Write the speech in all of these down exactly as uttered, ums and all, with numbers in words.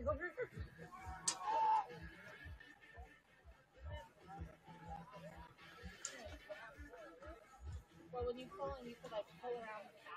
Well, when you pull and you could like pull around the back.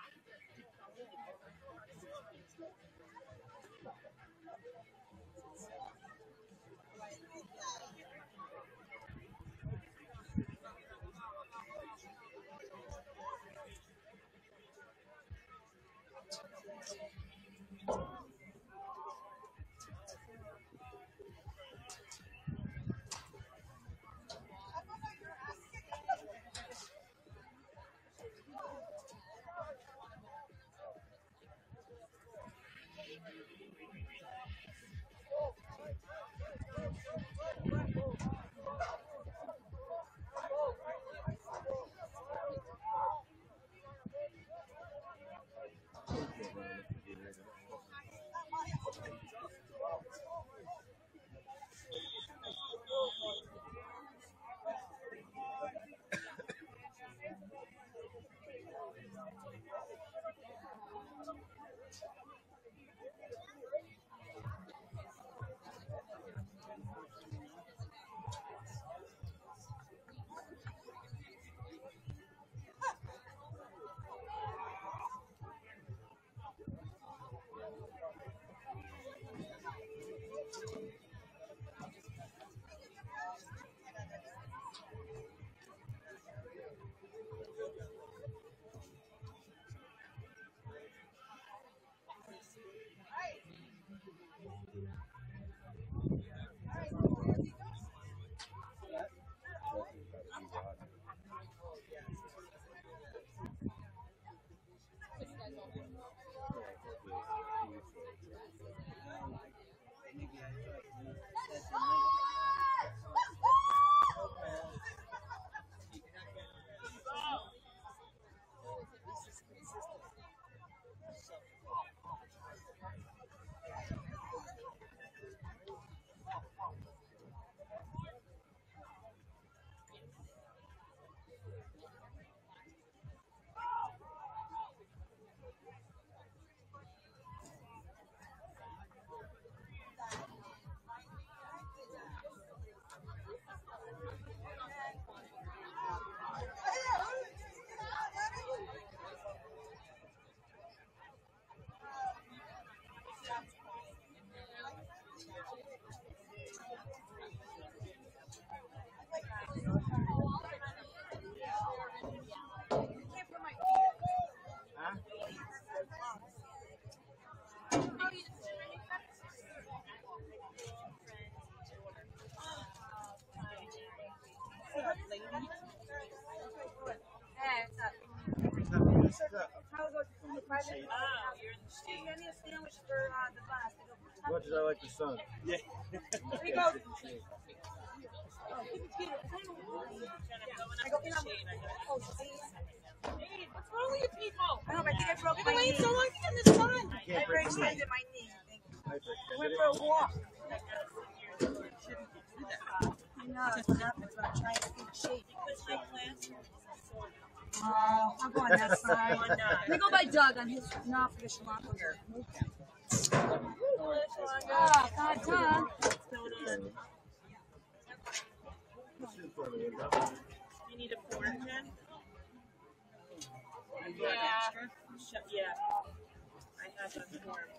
Much as I like the sun. Yeah. Here you go. I go in on oh, dude, what's wrong with you people? I don't know, I think I broke my knee. I've been waiting so long in the sun. I break my knee. I went for a walk. I know, it's what happens when I'm trying to keep shape. Uh, I'll go on that side. Let me go by Doug on his not for the Shimako here. Oh, God, Doug. You need a four, Jen? Yeah. Yeah. I have a form.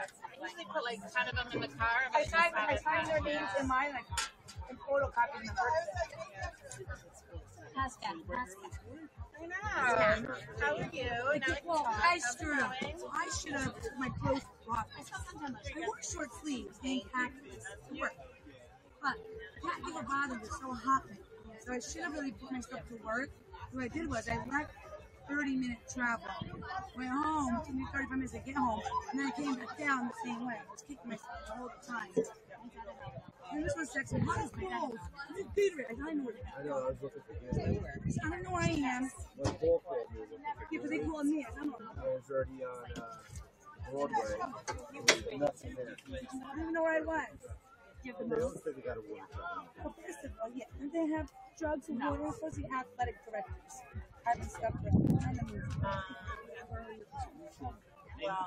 I usually put like ten of them in the car. I sign, I sign their names in mine, like, and photocopy the first. Pascack, Pascack. I know. How are you? And I, like well, I screwed up. So I should have my clothes off. I wore short sleeves and khakis. But that never bothered me, so hot. So I should have really put myself to work. What I did was I left thirty minute travel, went home, it took me thirty-five minutes to get home, and then I came back down the same way. I was kicking myself the whole time. And this one's sexy. What is balls? It's a theater. I don't know where I know, I was looking for you. I don't know where I am. Well, Paul called me. Yeah, because they called me. I don't know. I was already on uh, Broadway. Nothing there. I don't even know where I was. Give them those. Well, first of all, yeah. And they have drugs and water. We're supposed to be athletic directors. I've been stuck with them. I don't know. Well,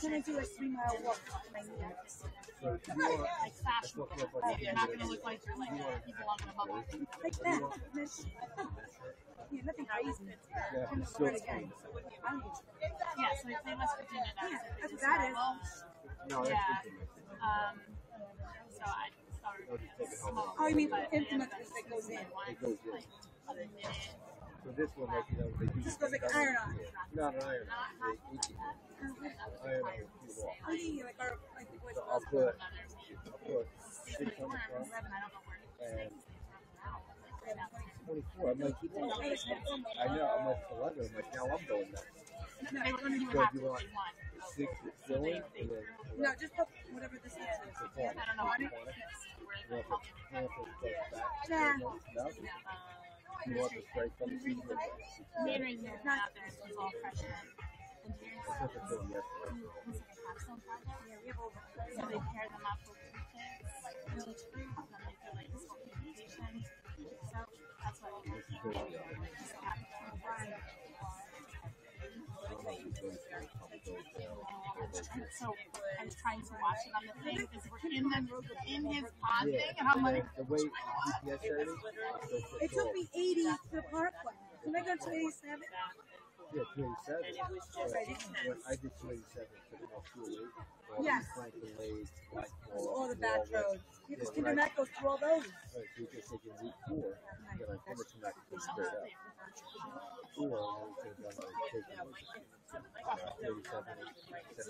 Can I do a three mile walk on my knee? So you are, like fashion, what, what, what, like you're not going to look like you're like you are, people on the public. Like that. Yeah, nothing crazy. Yeah, I'm so again. Cool. So what do you want? Yeah, so it's in West Virginia. Yeah, that's what that is. No, that's intimate. Um, so I started. Oh, you mean intimate because it goes in. It goes in. So this one, like, you know, they do. This goes like iron on. Not an iron on. Iron on is too long. Oh, yeah, like our, like the boys. I'll put, I'll put six hundred grams and twenty-four. I'm like, I know, I'm like eleven. I'm like, now I'm going nuts. No, I wonder you would have to do one. Six is filling, and then. No, just put whatever this is. I don't know what it is. Yeah. You want this right from the season? Mandarin's not there, so it's all fresher. Engineering stuff is really yesterday. Yeah, we have over. So they pair them up with the kids, really true, and then they feel like this whole communication. So that's what we're doing. We're just happy to have fun. So I was trying to watch it on the thing because we're in the in his pod thing, and I'm like, the way it took me eighty to the park one. Can I go to eighty-seven? Yeah, twenty-seven. I did twenty-seven for the school. Yes. All the back roads. You just can not go through all those. You just take a week four. You know, I never come back and go straight up. Or I would take them out and take them thirty-seven,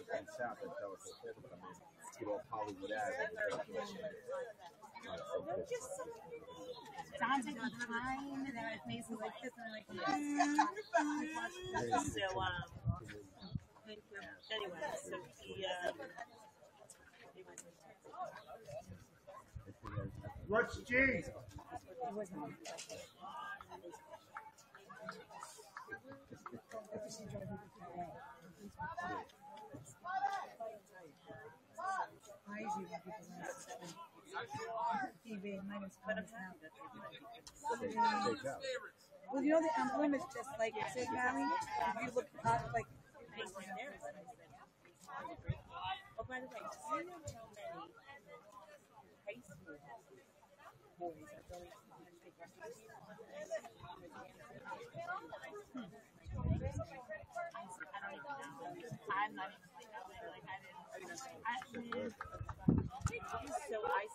seventy-five south and tell us what they're going to come in. Get all Hollywood out of it. Don's like behind, and I face is like this, and I'm like, yeah. So, um, thank you. Anyway, so he, uh, what's G? It was not. Why is he happy? T V, mine is put up now. Well, you know the emblem is just like Pascack Valley. If you look up, like it's there. Oh, by the way, do you know how many high school boys are going to take refuge? I don't even know. I'm not even like I didn't. I didn't. So I said to him, stay tuned because so she's like,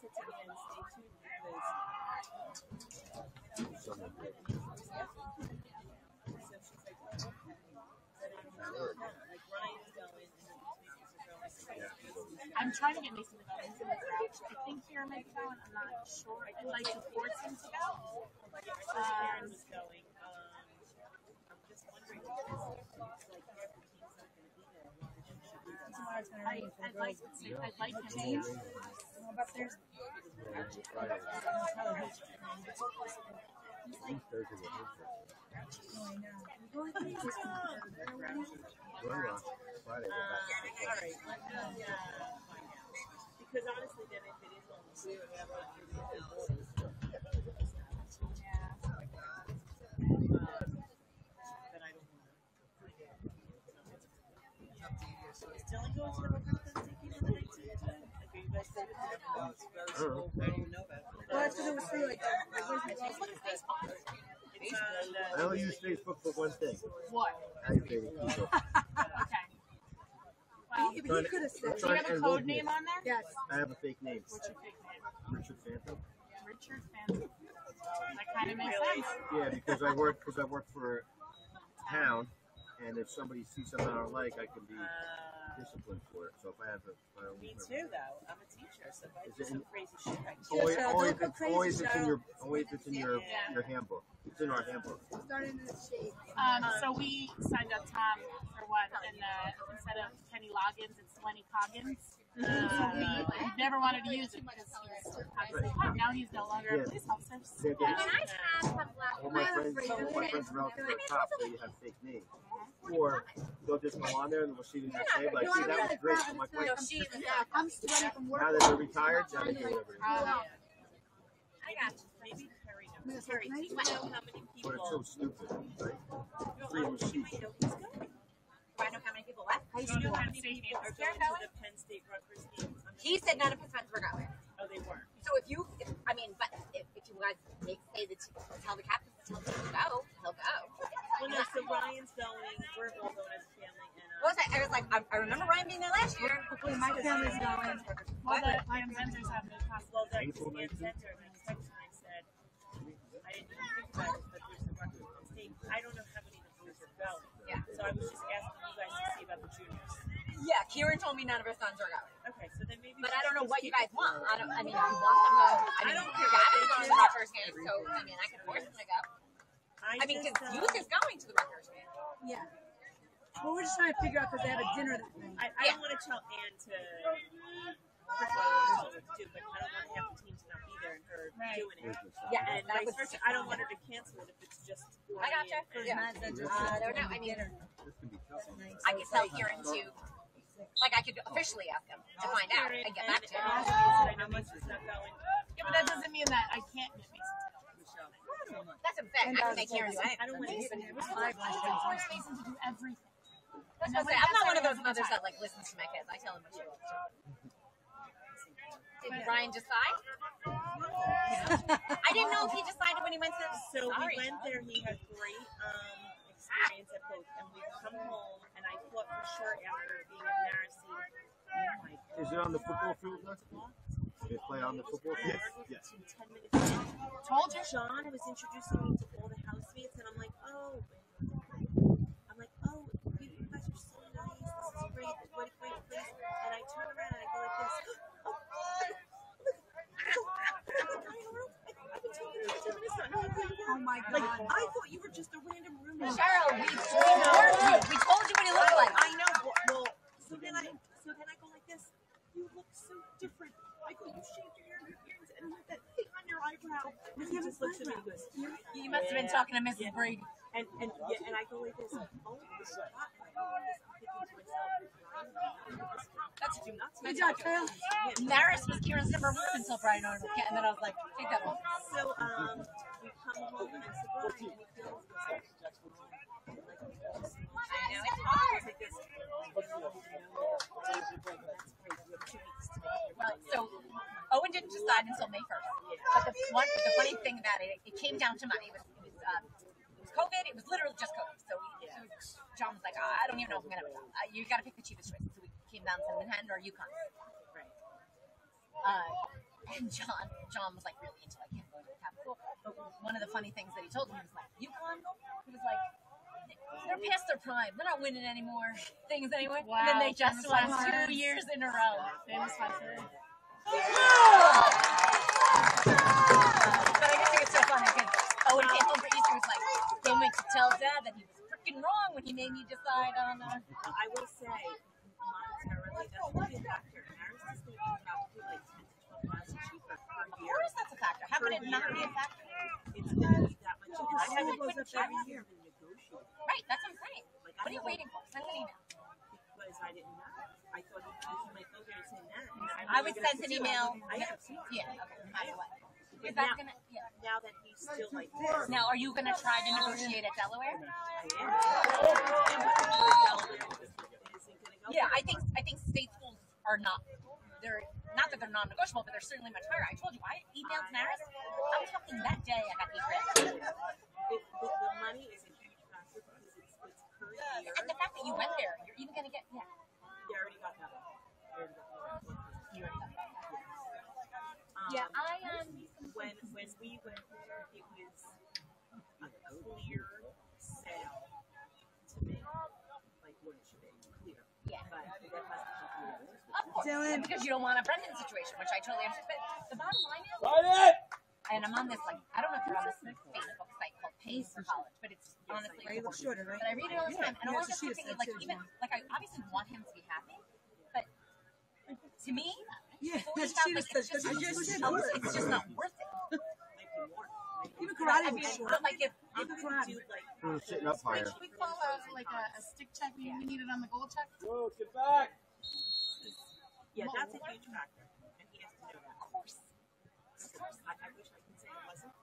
like Ryan's going and I'm trying to get Mason to go. I think here might go and I'm not sure. I could like to force him to go. Aaron was going. I'm just wondering if I, I'd like to see, I'd like to see. How about there's because honestly, then if it is on the zoo, I have a lot of Dylan going to the Republican City for the nineteenth time? Like, are you guys still with him? No, it's very small. I didn't know that. Well, that's what it was through, like, like, where's the girls? What is Facebook? It's on, uh, I only use Facebook for one thing. What? I use Facebook. Okay. Well, he, he could have said. Do you have a code name on there? Yes. I have a fake name. What's your fake name? Richard Phantom. Richard Phantom. That kind of makes sense. Yeah, because I work, because I work for town, and if somebody sees something I don't like, I can be... discipline for it. So if I have a, I don't me remember. Too though. I'm a teacher, so if I do some crazy shit, I can always, always, it's, always it's in your, always it's in your, yeah. your handbook. It's in our handbook. Um, so we signed up Tom for what, and uh, instead of Kenny Loggins, it's Lenny Coggins. Um, uh, never wanted to use it because he's right. Now he's no longer a police officer. And I have some black people. My friends, my friends are out there at the top, so you have fake names. Or they'll just go on there and we'll see the next name. Like, see, that was great. I'm like, wait, I'm sweating from work. Now that they're retired, now they do whatever. I got you. Maybe Terry knows. Miss Harry, do you know how many people? But it's so stupid. Like, three of them. Do I know how many people left? High school. Do you know how many people are going to the Penn State Rutgers games? He said none of his friends were not there. Oh, they were. So if you, if, I mean, but if, if you guys make, say the t tell the captain, tell him to go, he'll go. Well, no, so Ryan's going. We're all going as a family. And uh, what was I? I was like, I, I remember Ryan being there last year. Hopefully, my family's going. All the I M centers have no class. Well, the I M center, my section, I said, I didn't even think about it, but there's the Rutgers Penn State. I don't know how many of the juniors are going. Yeah. So I was just asking you guys to see about the juniors. Yeah, Kieran told me none of her sons are going. Okay, so then maybe. But I don't know what you guys want. I don't. I mean, I want them to. I don't care. I don't go to the Rutgers game, so I mean, I can force them to go. I, I mean, because uh, youth is going to the Rutgers game. Yeah. Well, we're just trying to figure out because they have a dinner that night. I, I yeah. don't want to tell Ann to. First of all, I don't know what to do, but I don't want to have the team to not be there and her right. doing it. Yeah, and I, was, I don't want her to cancel it if it's just. I gotcha. Yeah. Uh, no, no. I mean, I can tell Kieran to. Like, I could officially ask him to find out and get back to him. Yeah, but that doesn't mean that I can't get Mason to help Michelle. That's a bet. I can make Kieran do anything. I don't want Mason to do everything. That's what I'm saying. I'm not one of those mothers that, like, listens to my kids. I tell them what she wants to do. Did Ryan decide? I didn't know if he decided when he went to the So we went there. He had great um, experience at both. And we come home. I thought for sure after being at Marcy. Oh, is it on the football field next? They play on the football field? Yes. yes. ten minutes in. Told you. John was introducing me to all the housemates, and I'm like, oh. I'm like, oh, you guys are so nice. This is great. What a great place. And I turn around and I go like this. Oh, oh my God. Like, I thought you were just a random roommate. Cheryl, we told you. We told you what he looked like. I know. Well, so then I, so then I go like this. You look so different. I go, you shaved your hair and your earrings and you have that thing on your eyebrow. And he just looks at me and goes, you must have been talking to Missus Yeah. Brady. And and, yeah, and I go like this. Oh, my God. That's what you not Good job, Kyle. Maris was Kieran's number one until Brian Arnold. Yeah, and then I was like, take that one. So, um, we come home and I said, well, I know it's hard. It's like this. Well, so Owen didn't decide until May first. But the, one, the funny thing about it, it came down to money. It was, it was, um, it was COVID. It was literally just COVID. So, we, yeah. so John was like, oh, I don't even know if I'm going to. Uh, you got to pick the cheapest choice. So we came down to Manhattan or UConn. Right. Uh, and John, John was like really into like him going to the Capitol. But one of the funny things that he told me was like, UConn? He was like, they're past their prime. They're not winning any more things anyway. Wow. And then they just won two years in a row. Famous five for them. But I just think it's so funny because Owen came home for Easter was like, don't make you tell Dad that he was freaking wrong when he made me decide on. Uh, I will say, monetarily, that's going to be a factor. Ours is going to be probably like ten to twelve dollars cheaper per year. Of course, that's a factor. How could it not be a factor? It's going to be that much. I haven't goes up every year. Right, that's what I'm saying. Like, what are you waiting for? Send an email. Because I didn't know. I thought you might go there and send that. I would send an email. I have to. Yeah, okay, no matter what. Is that going to, yeah. Now that he's still like this. Now, are you going to try to negotiate at Delaware? I am. Yeah, I think, I think state schools are not, they're, not that they're non-negotiable, but they're certainly much higher. I told you, I emailed Maris. I'm talking that day I got these grants. The money is a huge factor because it's, it's current year. And the fact that you went there, you're even going to get, yeah. You already got that one. You already got that one. Yeah, I, um, when, when we went there, it was a clear sale to me. Like, what it should be. Clear. Yeah. But that must be clear. Of course. Dylan. Because you don't want a Brendan situation, which I totally understand. But the bottom line is, it. and I'm on this, like, I don't know if you're on this Facebook site called Pays for College, but it's honestly, yeah, it's shorter, right? But I read it all the time, yeah, and yeah, I was just thinking, like, too, even, yeah. like, I obviously want him to be happy, but to me, yeah, that's felt, like, it's, just, it's, just, it's just not worth it. Even karate is short. I'm like, if you do, like, I'm sitting up higher. Should we call a, like, a, a stick check? Yeah. You need it on the goal check? Whoa, get back! Yeah, that's a huge factor. And he has to do that. Of course. Of course. I, I wish I could say it wasn't.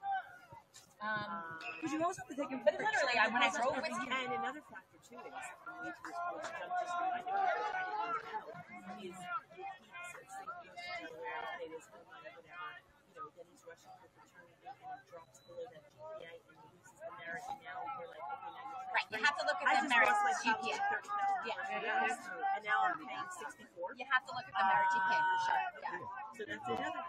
Because you also have to take in. But literally, I, when I drove with him, and another factor too is he's right, you have to look at the merit G P A. Yeah. And now I'm paying sixty-four. You have to look at the merit G P A for sure. Yeah. So that's another.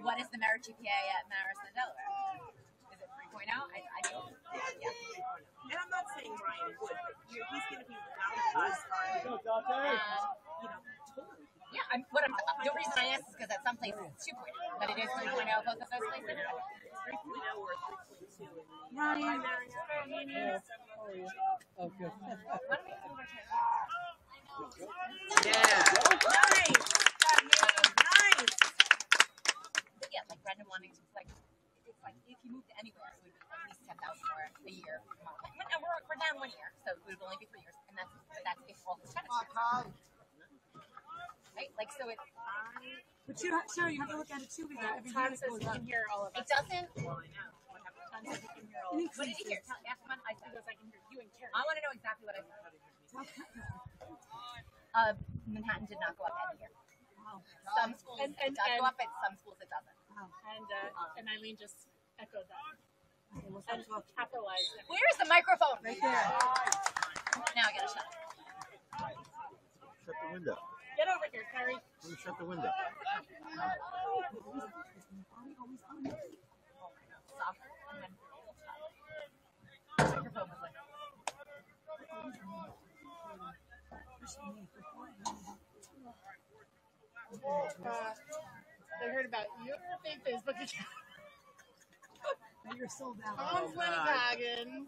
What is the merit G P A at Marist and Delaware? Is it three point oh? I, I don't. Yeah. And I'm not saying Ryan would, but he's going to be without us. Um, you know, totally. Yeah, I'm, what I'm, the reason I ask is because at some places it's two point oh, but it is three point oh both of those places. three point oh or three point two. Ryan, oh, good. Yeah. Nice. Nice. But yeah, like Brendan wanting to, like, it's like if you moved anywhere, it would be at least ten thousand more a year. And we're, we're down one year, so it would only be three years, and that's that's if all the time. Right? Like so, it. But you, Sarah, you have to look at it too because every time it goes up. It doesn't. Well, I know. What happens? Can hear all of us. What did you hear? Ask them. I think I can hear you and Karen. I want to know exactly what I heard. Uh, Manhattan did not go up any year. Wow. Some schools and, and, it does and, go up, and some schools it doesn't. Wow. And uh, and Eileen just echoed that. Okay, we'll and capitalized. Where is the microphone? Right there. Now I gotta shut up. Shut the window. Get over here, Carrie. Let me shut the window. Uh, they heard about your fake Facebook account. You're sold out. Tom's Lenny Baggins.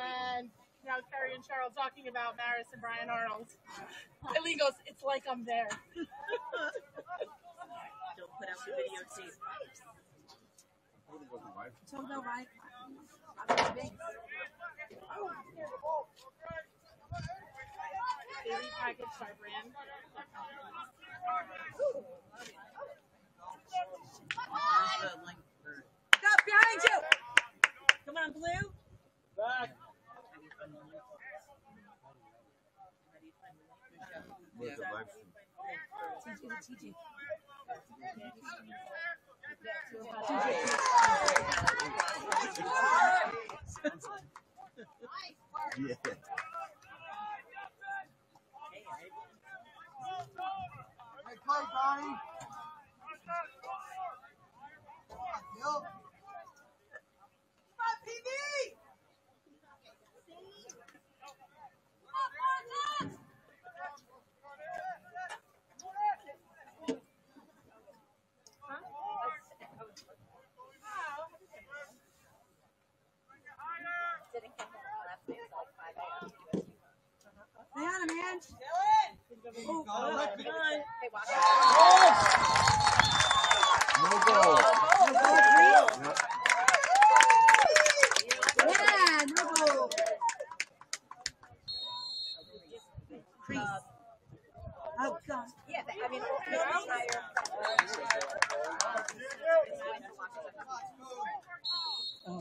And now Carrie and Cheryl talking about Maris and Brian Arnold. Eileen goes, it's like I'm there. Don't put out the videotape. So no, right? I'm not big. Daily package by Brand. Stop behind you! Come on, Blue. Back. Yeah. Hey, play, Bonnie. Come on, P V! Diana, man. Oh, God. They walk out. No goal. No goal. No goal. Yeah, no goal. Crease. Oh, God. Yeah, I mean, no higher.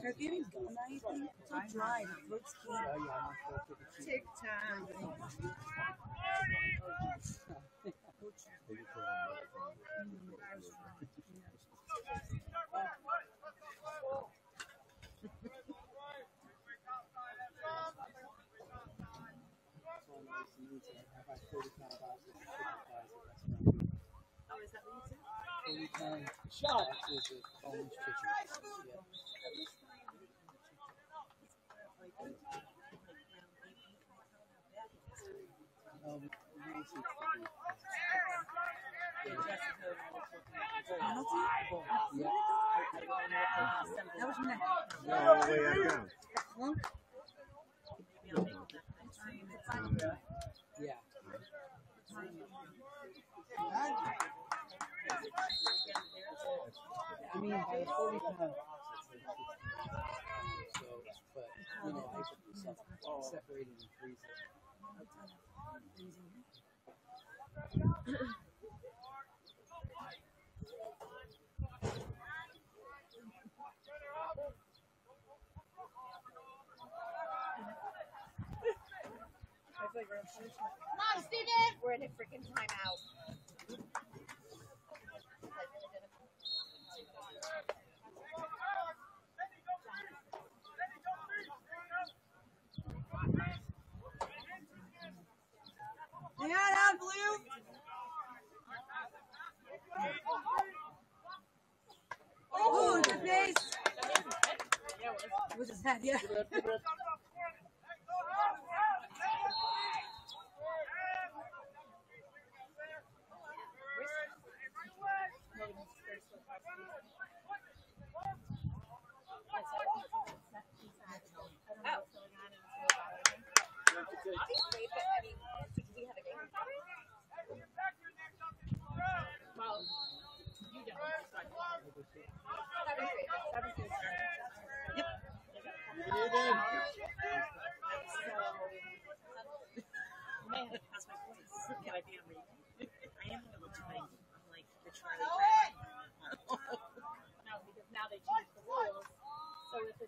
They're getting gone, I think. It's so dry. It looks good. Tick time. Oh, is that what you said? Shot is a orange kitchen. I mean, by forty pounds. But, you know, I should be separated and freezing. flagrant punishment. Mom, Steven! We're in a freaking timeout. Hang on, Blue! Oh, good base! With his head, yeah.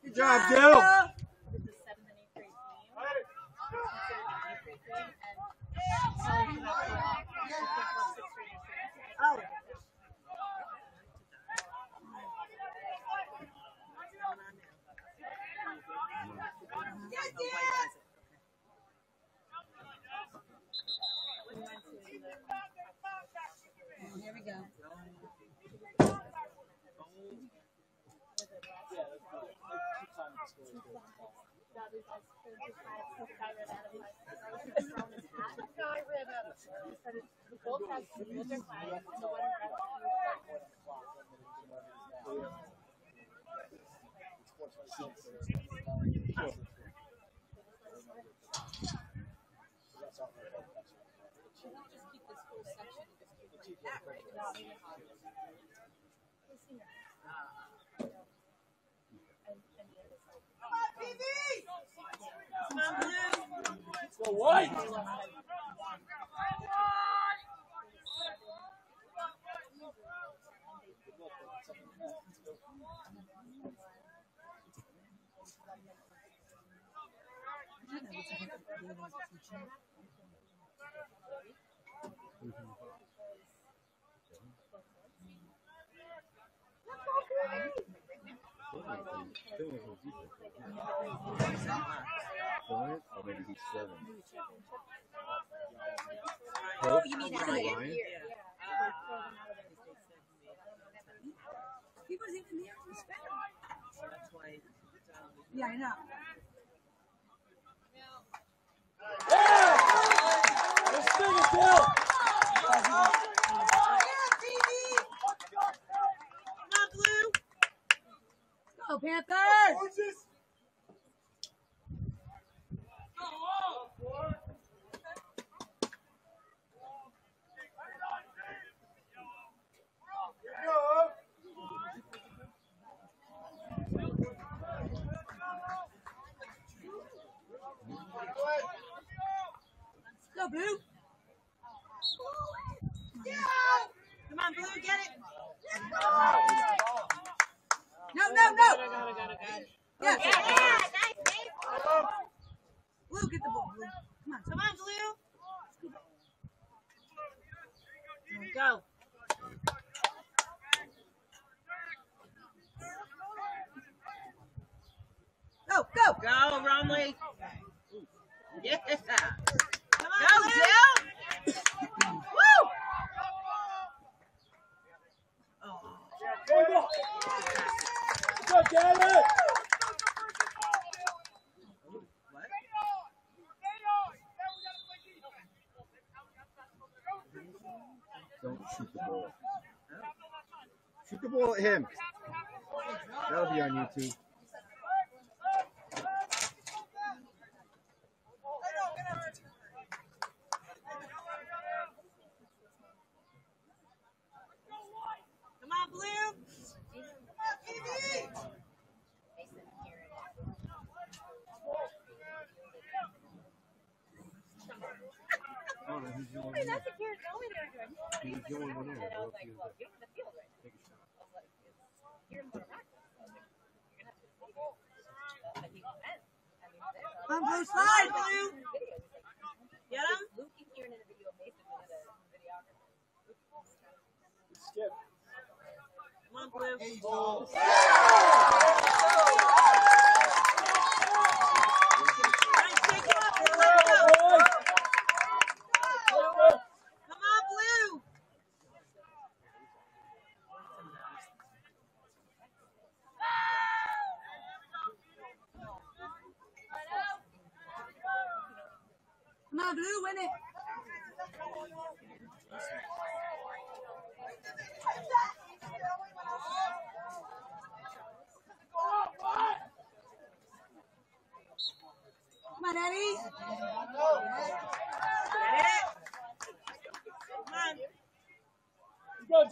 Good job, Dale. Oh, you mean out of here? He wasn't even there to spend. Yeah, I know. Yeah! Let's sing it, Bill! Oh, yeah, baby! Come on, Blue! Go, Panthers! Go, Blue. Yeah. Come on, Blue, get it. No, no, no. Yeah, yeah, nice, babe. Blue, get the ball, Blue. Come on, come on, Blue. Go. Go, go. Go, Romley. Yeah. Go, Jill! Woo! Oh. Go, go, Janet! Don't shoot the ball. Shoot the ball at him. That'll be on YouTube. I'm Blue, slide, Blue! with balls. Yeah. Nice, pick it up. Come on, Blue. Come on, Blue, win it. Come on, Eddie. Come on. Go, D D.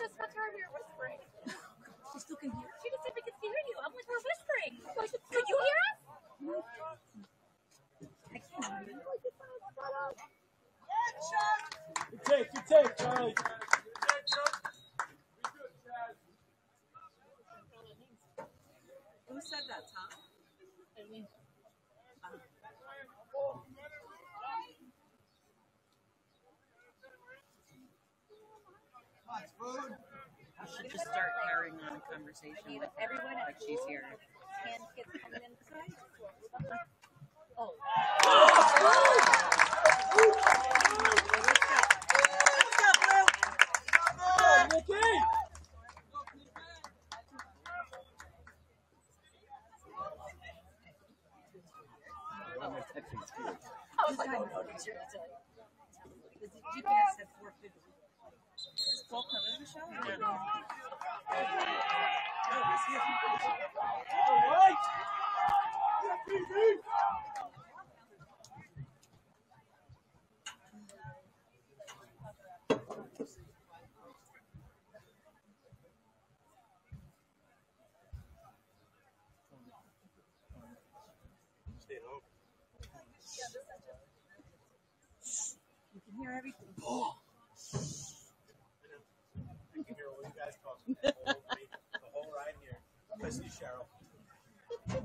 Just what's her here whispering? She still can hear. She just said we could hear you. I'm like, we're whispering. Could you hear us? I can't hear you. Good take, good take, Charlie. Who said that, Tom? I mean, um, I should just start carrying on a conversation with everyone like she's here. And kids coming inside. Oh. Let's go, Blue. Come on, Nikki. I was like, oh, no, did you? The G P S said four fifty. Well, come in, Michelle. Yeah. No, it's here. All right. Yeah, P D. Stay home. You can hear everything. Oh. The whole ride here. Especially Cheryl. I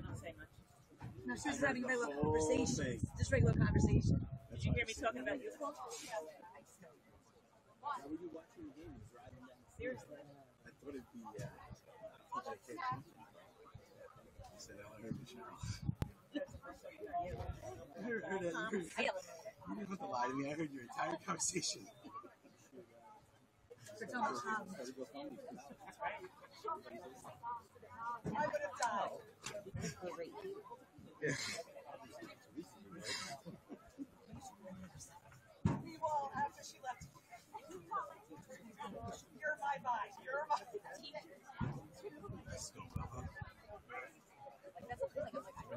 don't say much. No, she's having regular conversations. Thing. Just regular conversation. That's Did you hear me talking about you? Yeah. Why were you watching the game? Seriously. I thought it'd be, yeah. I thought I'd take it. You said, I heard the Cheryl. I heard, heard it. I heard it. You didn't have to lie to me. I heard your entire conversation. For Tom, um, that's right. I would have died. Yeah. We all, after she left, you're my mind. You're my mind. That's so well. I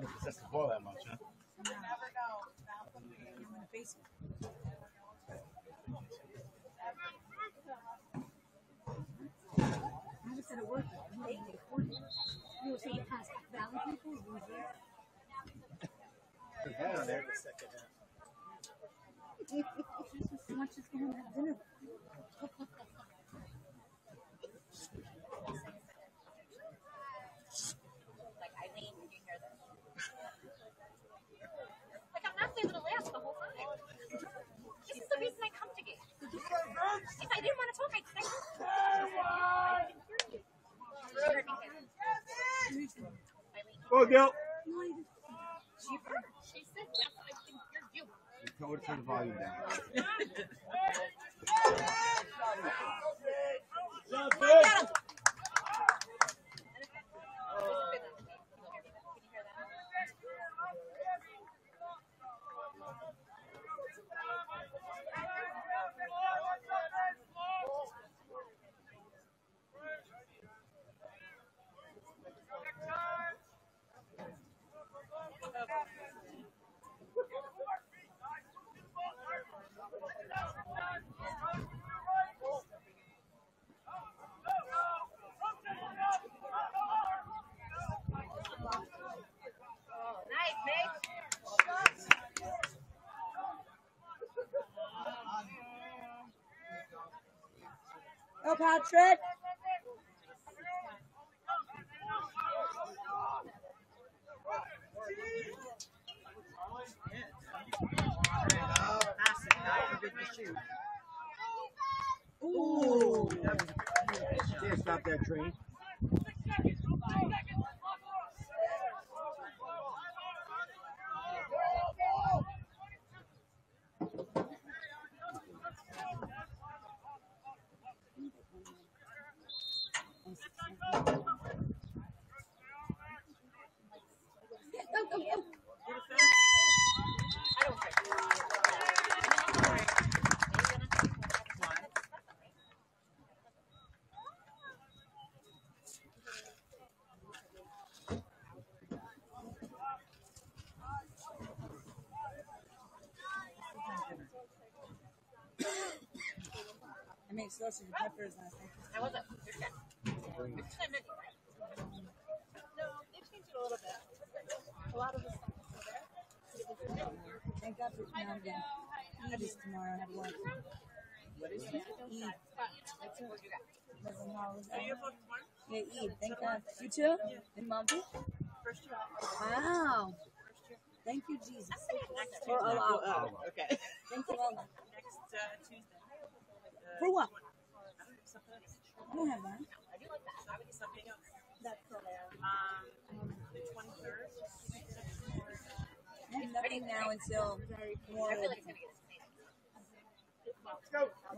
don't possess the ball that much, huh? You never know. You're in the basement. Instead of working, you were saying Pascack Valley people were here. They had on there the second half. So much as going to have dinner. Like, I mean, you hear that? Like, I'm not able to laugh the whole time. This is the reason I come to games. If I didn't want to talk, I'd say, go, Gil. She said, yes, I think you're doing. You're going to turn the volume down. What Go, Patrick. Ooh. Can't stop that train. I mean, sausage and peppers last night. I wasn't. It's not many. No, they changed it a little bit. A lot of the stuff is still there. Thank God for tomorrow again. I'm going to do tomorrow. I have lunch. What is it? Eat. That's what you got. Are you up tomorrow? Yeah, eat. Thank God. You too? Yeah. And Mom too? First year. Wow. First year. Thank you, Jesus. Or Allah. Oh, okay. Thank you, Allah. Next uh, Tuesday. For what? I don't have that. I do like that. I would do something else. That's for um, the twenty-third. I have nothing now until more. I feel like it's going to get I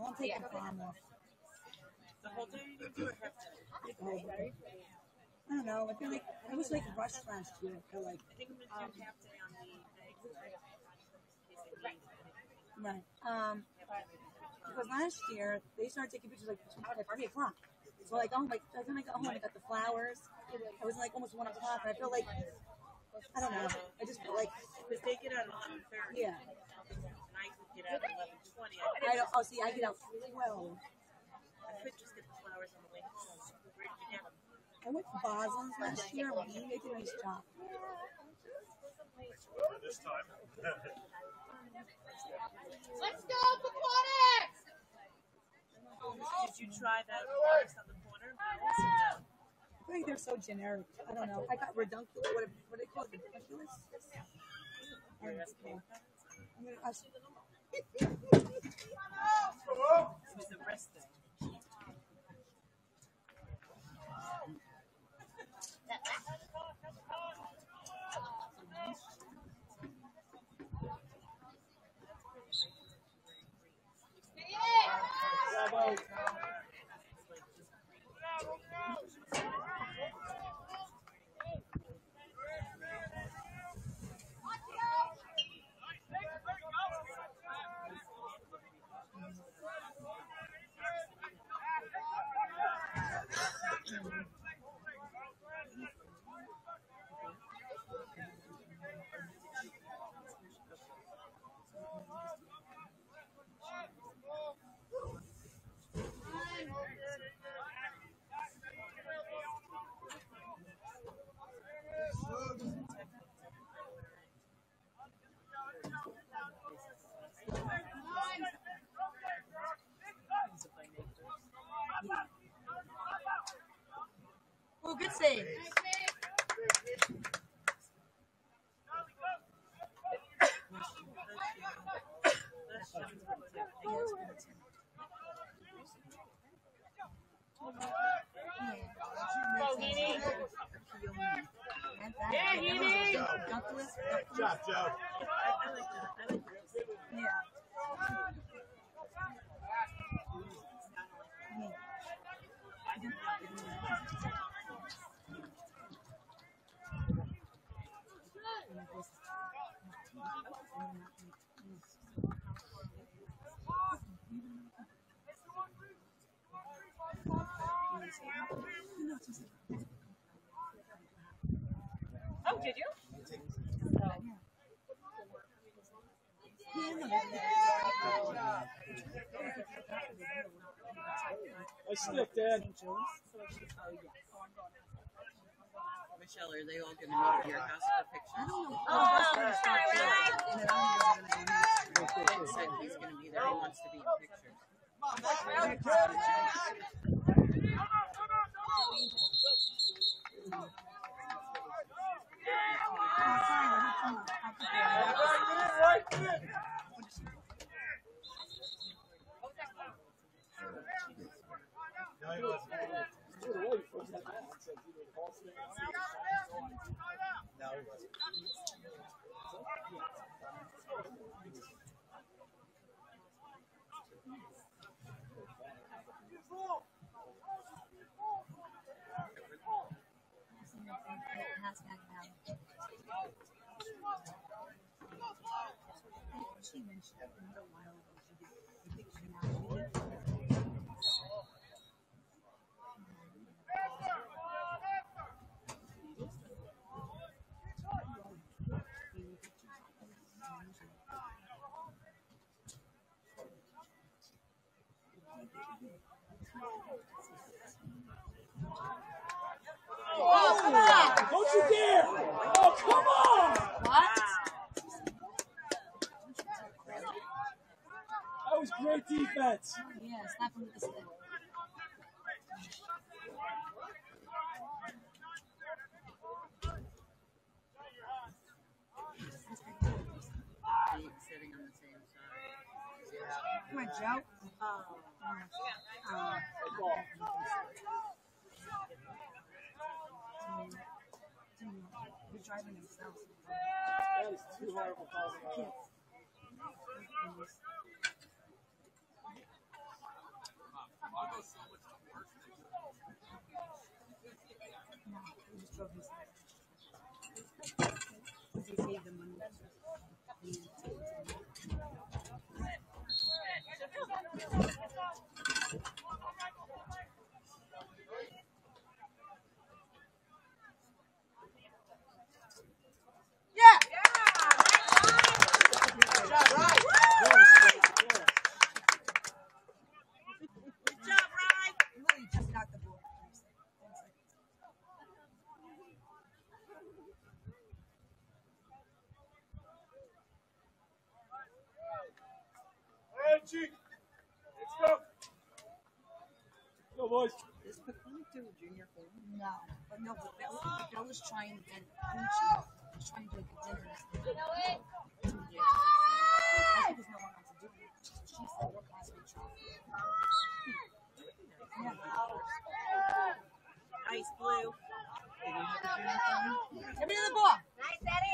won't take the bomb off. The whole day you do it. I don't know. I feel like I was like rushed last year. I feel like. I think I'm going to do half day on the. Right. Um. Because last year they started taking pictures like three o'clock. So like oh like I was gonna go home and I got the flowers. I was like almost one o'clock and I felt like I don't know. I just felt like because they get out at eleven thirty. Yeah. And I could get out at eleven twenty. I don't oh see I get out twelve. I could just get the flowers on the way home. I went to Boslin's last year and they did a nice job. This time. Let's go, Pequannock! Did you try that box on the corner? I think they're so generic. I don't know. I got redunculus. What, what are they called? Redunculus? I don't know. I'm going to ask you. It was the rest thing. Good save. Oh, did you? Oh. I slipped in. Michelle, are they all going to meet at your house for pictures? Oh, oh, Tyrone! He said he's going to be there. He wants to be in pictures. Pascack Valley. She mentioned it a little while ago. She did the picture now. Great defense. Yeah, slap him with the stick. Sitting on the same side. Come on, Joe. Oh, oh. They're driving themselves. That is too horrible. I know so much of the worst thing. No, he just drove his life. Because he saved the money. He saved the money. Yeah! Yeah! Good job, Ryan. Let's go. Go, boys. Is Pequannock do a junior form? No. But no, but Bill was trying to get Pucci. He was trying to do a difference. You know it? I think there's no one else to do it. She said, what class we try? Ice blue. Give me the ball. Nice, Eddie.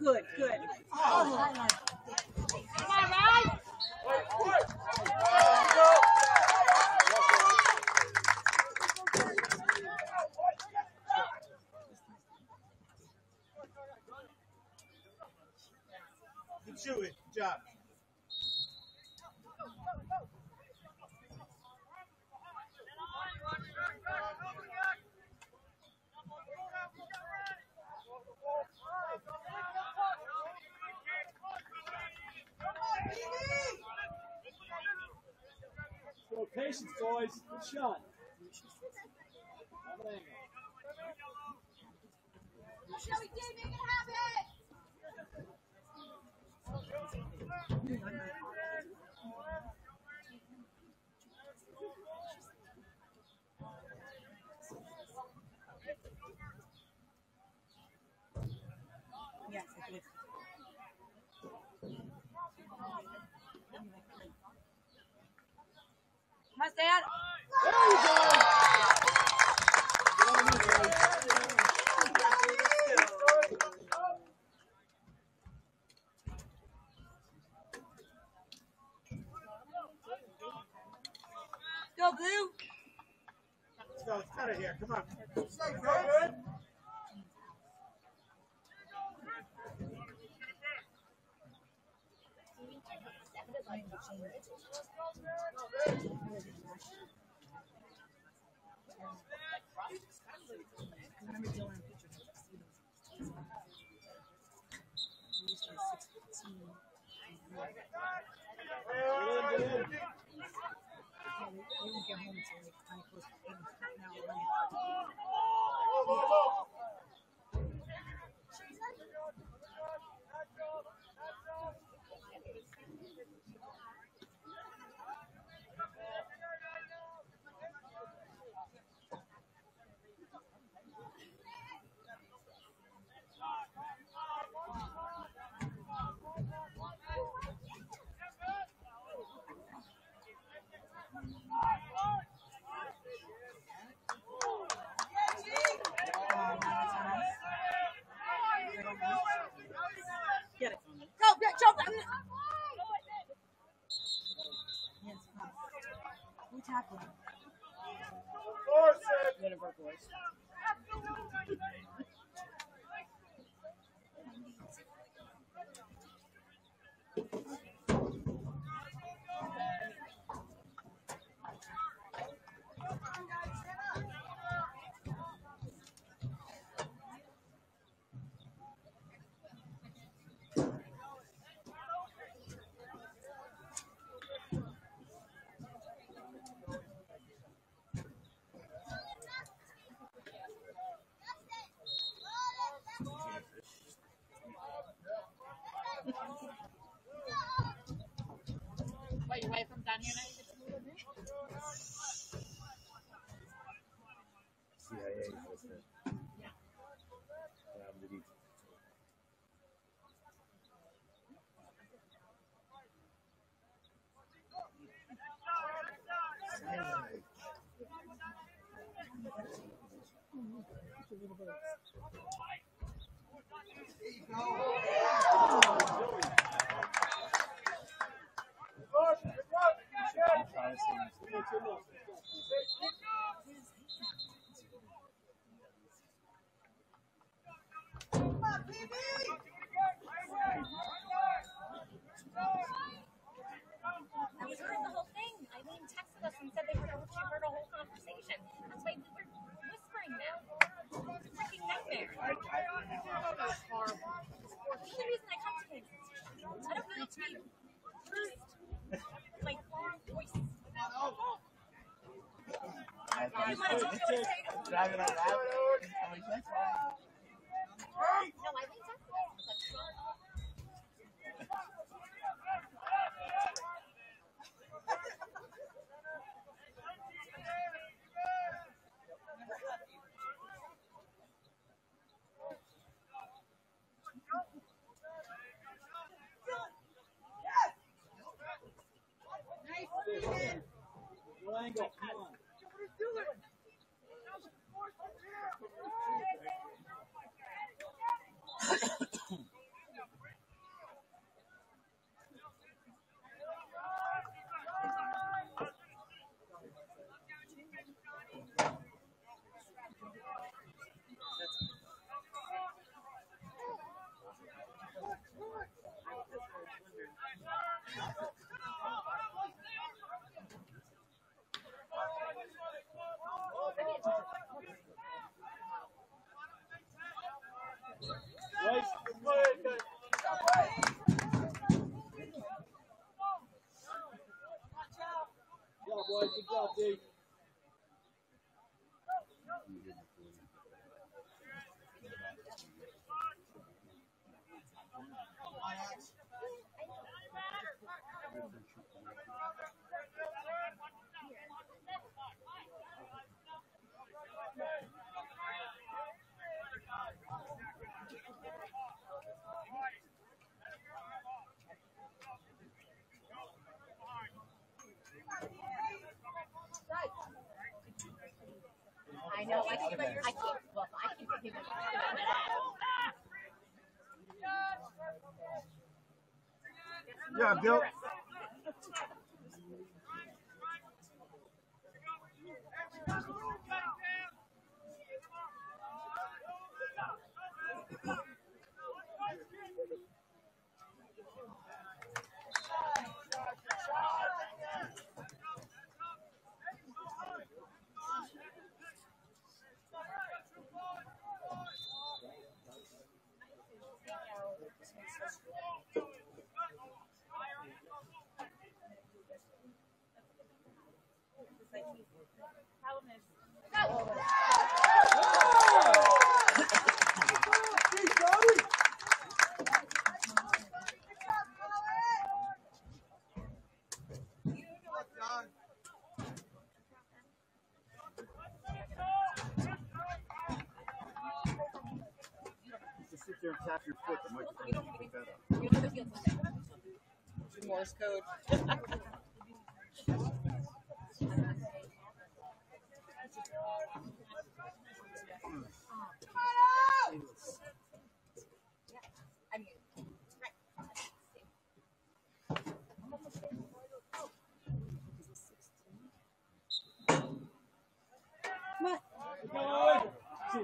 Good, good. Oh, oh. Come on, Ryan. Do it. Good job. Patience, boys. Good shot. Shall we do? Make it happen. Yes, I did. How's that? There you go! Go, Blue! Let's go, it's out of here, come on. It's so good! trying to change it. I remember Dylan in pictures. I see those. We used to be sixteen. We won't get home until like kind of close to eight now. Wait, you're away from down here now? You get to move a bit? C I A was it. Yeah. Um, did he... Driving on that. I'm like, that's why. No, I think that's why. Nice. Well, I ain't got come on. Good job, Dave. I know, I keep, I keep, I keep, well, I keep thinking about it. Yeah, Bill. like he's talented. Go! Just sit there and tap your foot. The microphone will pick that up. Morse code.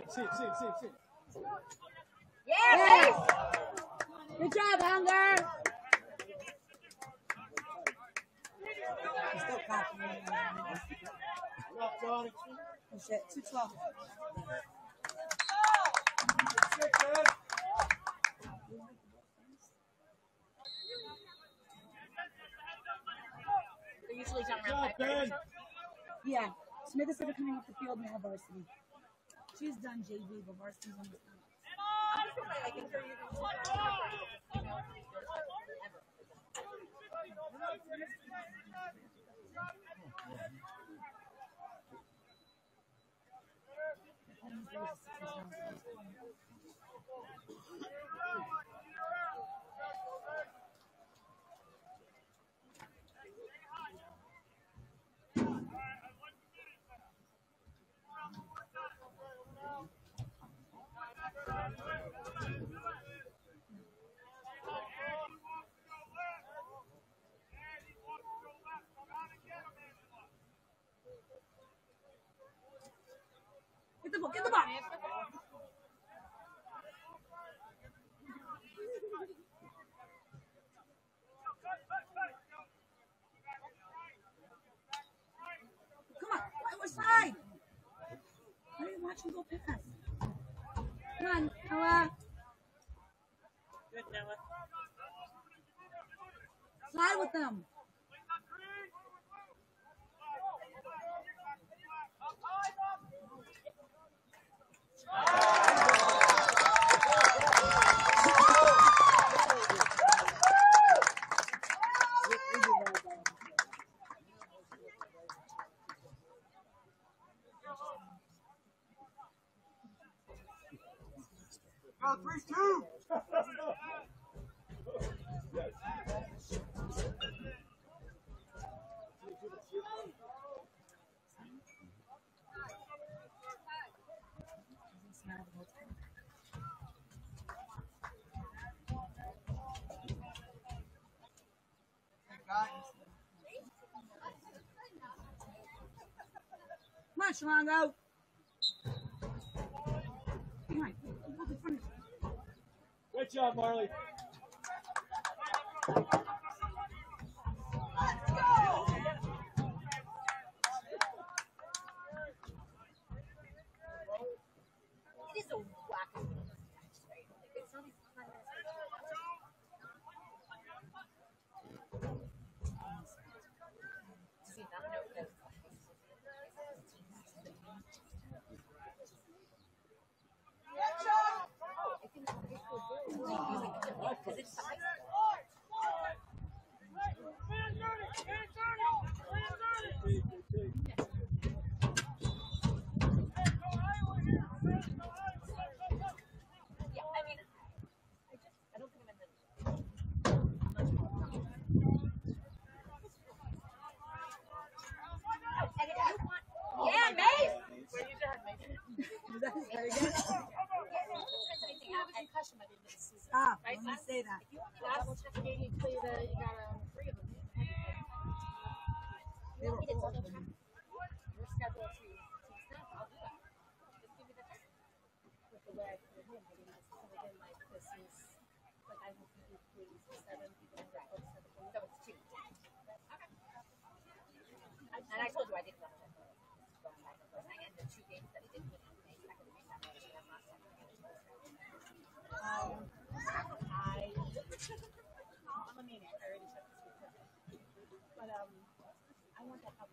See, see, see, see. Yeah, nice. Good job, Hunter. Oh shit, too slow. They usually jump around like that. Yeah, Smith is sort of coming off the field now, varsity. She's done J V, but varsity's on the field. I'm just gonna, like, encourage you to watch it, you know, ever. Get the ball, get the ball. Come on, other side. Why are you watching go pass? Come on, Noah. Good, Noah. Slide with them. three two Come on, Shalongo. Good job, Marley. Let's go. It is a wacky. Stop, right, let me say that. If you want to double check the game, you play the, you got um, three of them. They were all of them. We're scheduled to teach them, I'll do that. Just give me the time. With the way I put it in, I mean, it's kind of been like, this is, like, I hope you do please, for seven people in that, so it's two. Okay. And I told you I didn't want to check it. I had the two games that I didn't win. I could have made that much, and I'm not second. Um, I, I'm a maniac, I already said this before, but um, I want that help.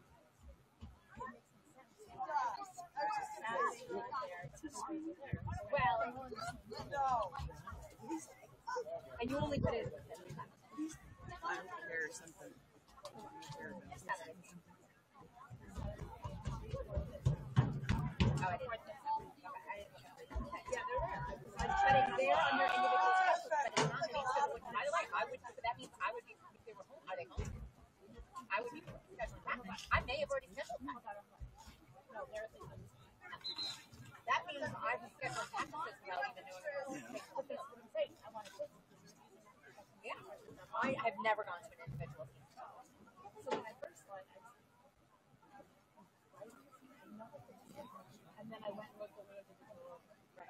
Well, no. And you only put it with them. I don't care something. I don't care about something. Oh, I didn't. Yeah, they're there. But they're on their individual schedules, but it's not me. So I like, I would, but that means I would be, if they were home, are they home? I would be scheduling that much. I may have already scheduled that. No, there isn't. That means I was scheduled practices without even knowing it. But that's what I'm saying. I want to do. Yeah. I have never gone to an individual team. So when I first went, I was like, and then I went and looked at the individual. Right. I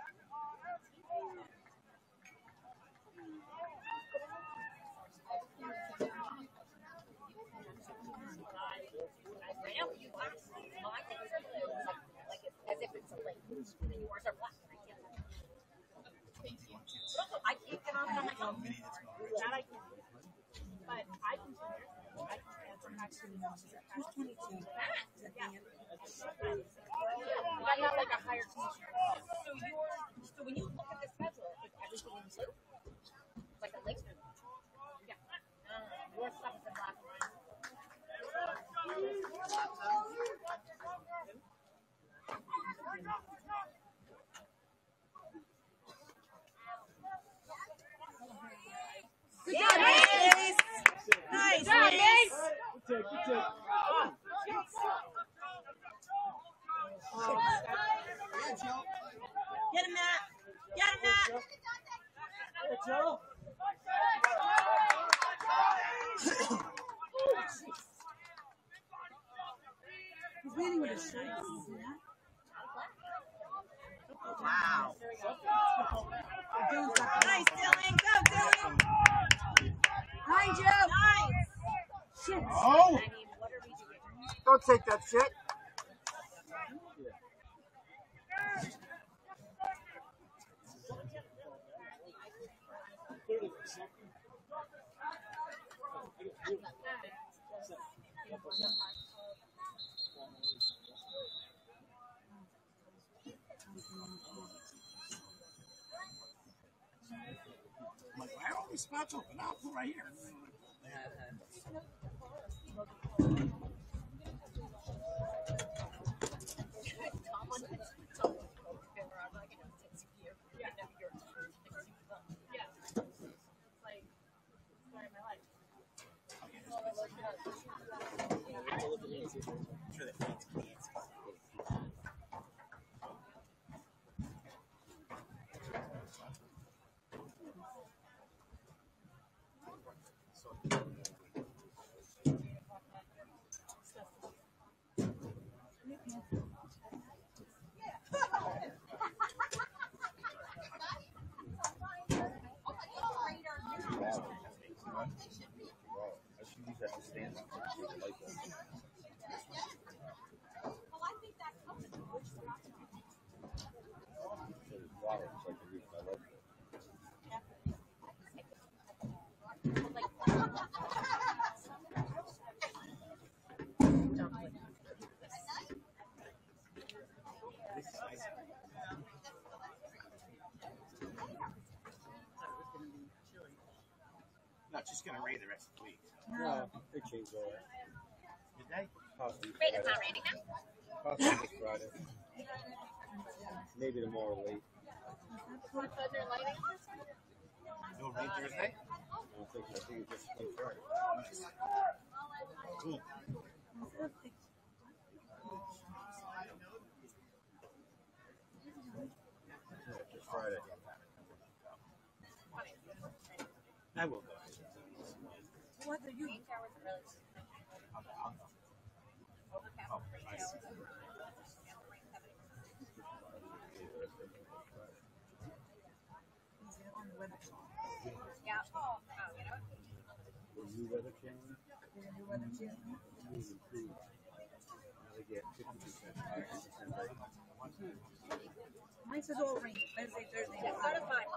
know you last. My things are blue, like, like it's, as if it's a lake. And then yours are black. I can't. But also, I can't get on it on my own. That I can. But I can do it. I can actually twenty-two. Yeah. I have like a higher teacher. So you're. So when you look at the schedule, it's everything in blue. It's like a lake. Yeah. Uh, your stuff is in black. Good job, guys! Nice, guys! Good job, get him, Matt! Get him, Matt! Good job. He's leading with his shakes, isn't that? Wow. Nice, Dylan. Go, Dylan. Behind you. Nice. Shit. Oh. Don't take that shit. I'm like, why are all these spots open? I'll put right here. It's just gonna rain the rest of the week. No, it changed all right. Did they? Wait, it's not raining now? Possibly Friday. Maybe tomorrow late. Thunder lighting? No rain Thursday? I don't think I think it's just Friday. Nice. Cool. Yeah, just Friday. I will go. What are you? Oh, nice. Yeah. Oh, you know. New weather channel. New weather channel. Now they get fifty percent higher than mine says all rain. Wednesday, Thursday. That's not a mine.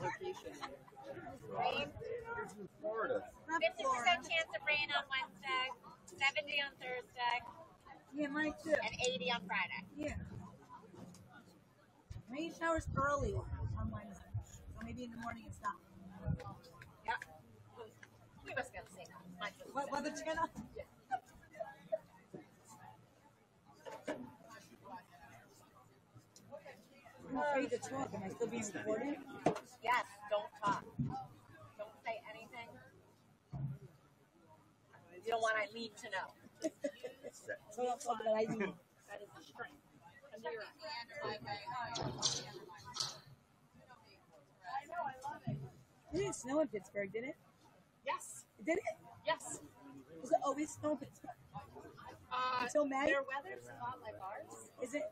Location. Rain. Florida. fifty percent chance of rain on Wednesday, seventy on Thursday. Yeah, mine too. And eighty on Friday. Yeah. rain showers early on Wednesday, so maybe in the morning it's not. Yeah. We must be able to say that. What weather channel? Yeah. I'm afraid to talk. Am I still being recorded? Yes. Don't talk. Don't say anything. You don't want I need to know. So that I need. That is the strength. I know, I love it. It didn't snow in Pittsburgh, did it? Yes. Did it? Yes. Does it always snow in Pittsburgh? Uh, I'm so mad. Their weather's not like ours. Is it?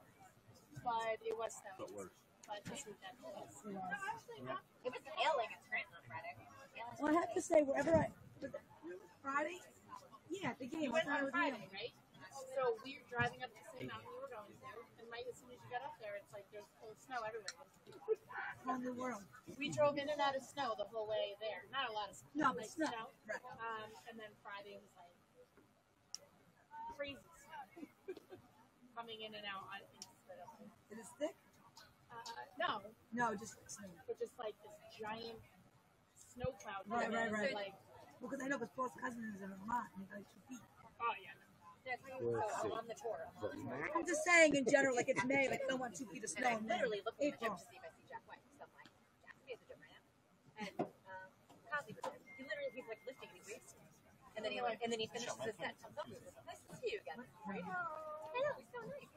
But it was snowing. But worse. But this weekend it was. No, actually not. It was hailing in Scranton on Friday. Well, I have to say, wherever I... Friday? Yeah, the game. You went on Friday, right? So we were driving up to the same mountain we were going to, and right as soon as you got up there, it's like there's cold snow everywhere. Around the world. We drove in and out of snow the whole way there. Not a lot of snow. No, but snow. snow. Right. Um, and then Friday was like crazy snow. Coming in and out on instead of. Did it stick? Uh, no. No, just snow. But just like this giant snow cloud. Right, right, right. Like, well, because I know because Paul's cousin is in Vermont and he got like two feet. Oh, yeah. Yeah, so I'm on the tour. I'm, on the tour. I'm just saying in general, like it's May, like no one two feet of snow. I'm literally looking at the gym to see if I see Jack White. So I'm like, Jack White's at the gym right now. And um, Cosby was there. He literally, he's like lifting and he waits. And then he like, and then he finishes his set. Comes up and says, nice to see you again. Right? I know, he's so nice.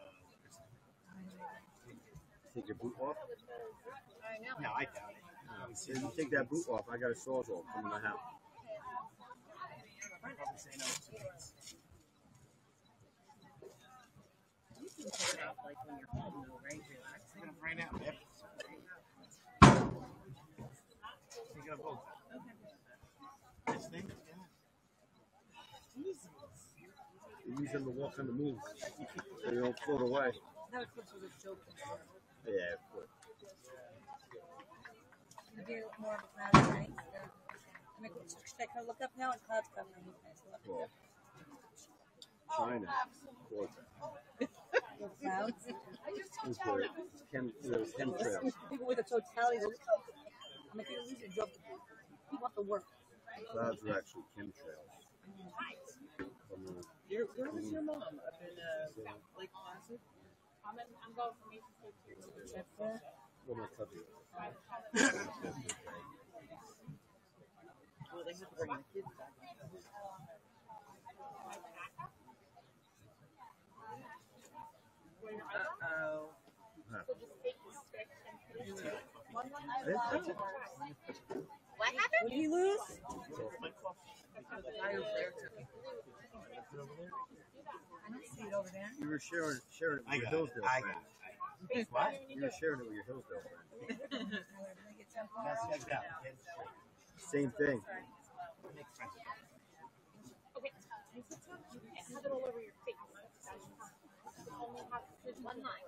Take your boot off? I know. No, I doubt it. If you take that boot off, I got a sawzall coming to my house. I'll probably say no. You can take it off like when you're home, though, right? Relaxing. Take it off right now. Yep. Take it off both. Okay. This thing? Yeah. Jesus. You use them to walk on the moon. They don't float away. That clip was a joke. Yeah, of course. You do more of a cloud tonight. Should I kind of look up now? And clouds coming. Cool. China. Oh, the clouds. I just told China. Chem, those chemtrails. People with a totality. I'm like, you losing job. You want the work. The clouds are actually chemtrails. Right. Um, your, where was your mom? Up in uh, Lake Placid? I'm, in, I'm going from eight to six years old. Well, my cousin. Well, they have to bring the kids back. Uh-oh. So just take the stick and finish it. What happened? What did he lose? I don't see it over there. You were sharing, sharing it with your Hillsdale friends. It. What? You were sharing it with your Hillsdale friends. That's out. Same thing. Okay. Have it all over your face. Only have there's one line.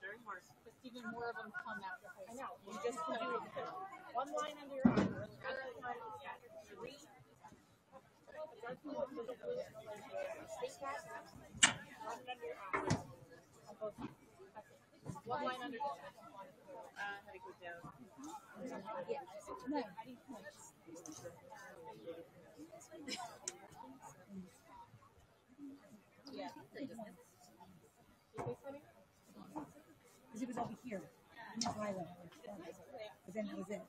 Very hard. Just even more of them come after high school. I know. You just can do one line under your eye. Three. One under your eye. One line under your eye. Uh, how to go down. Yeah. No. Yeah. Because it was over here. And that's why I left. Because then that was it.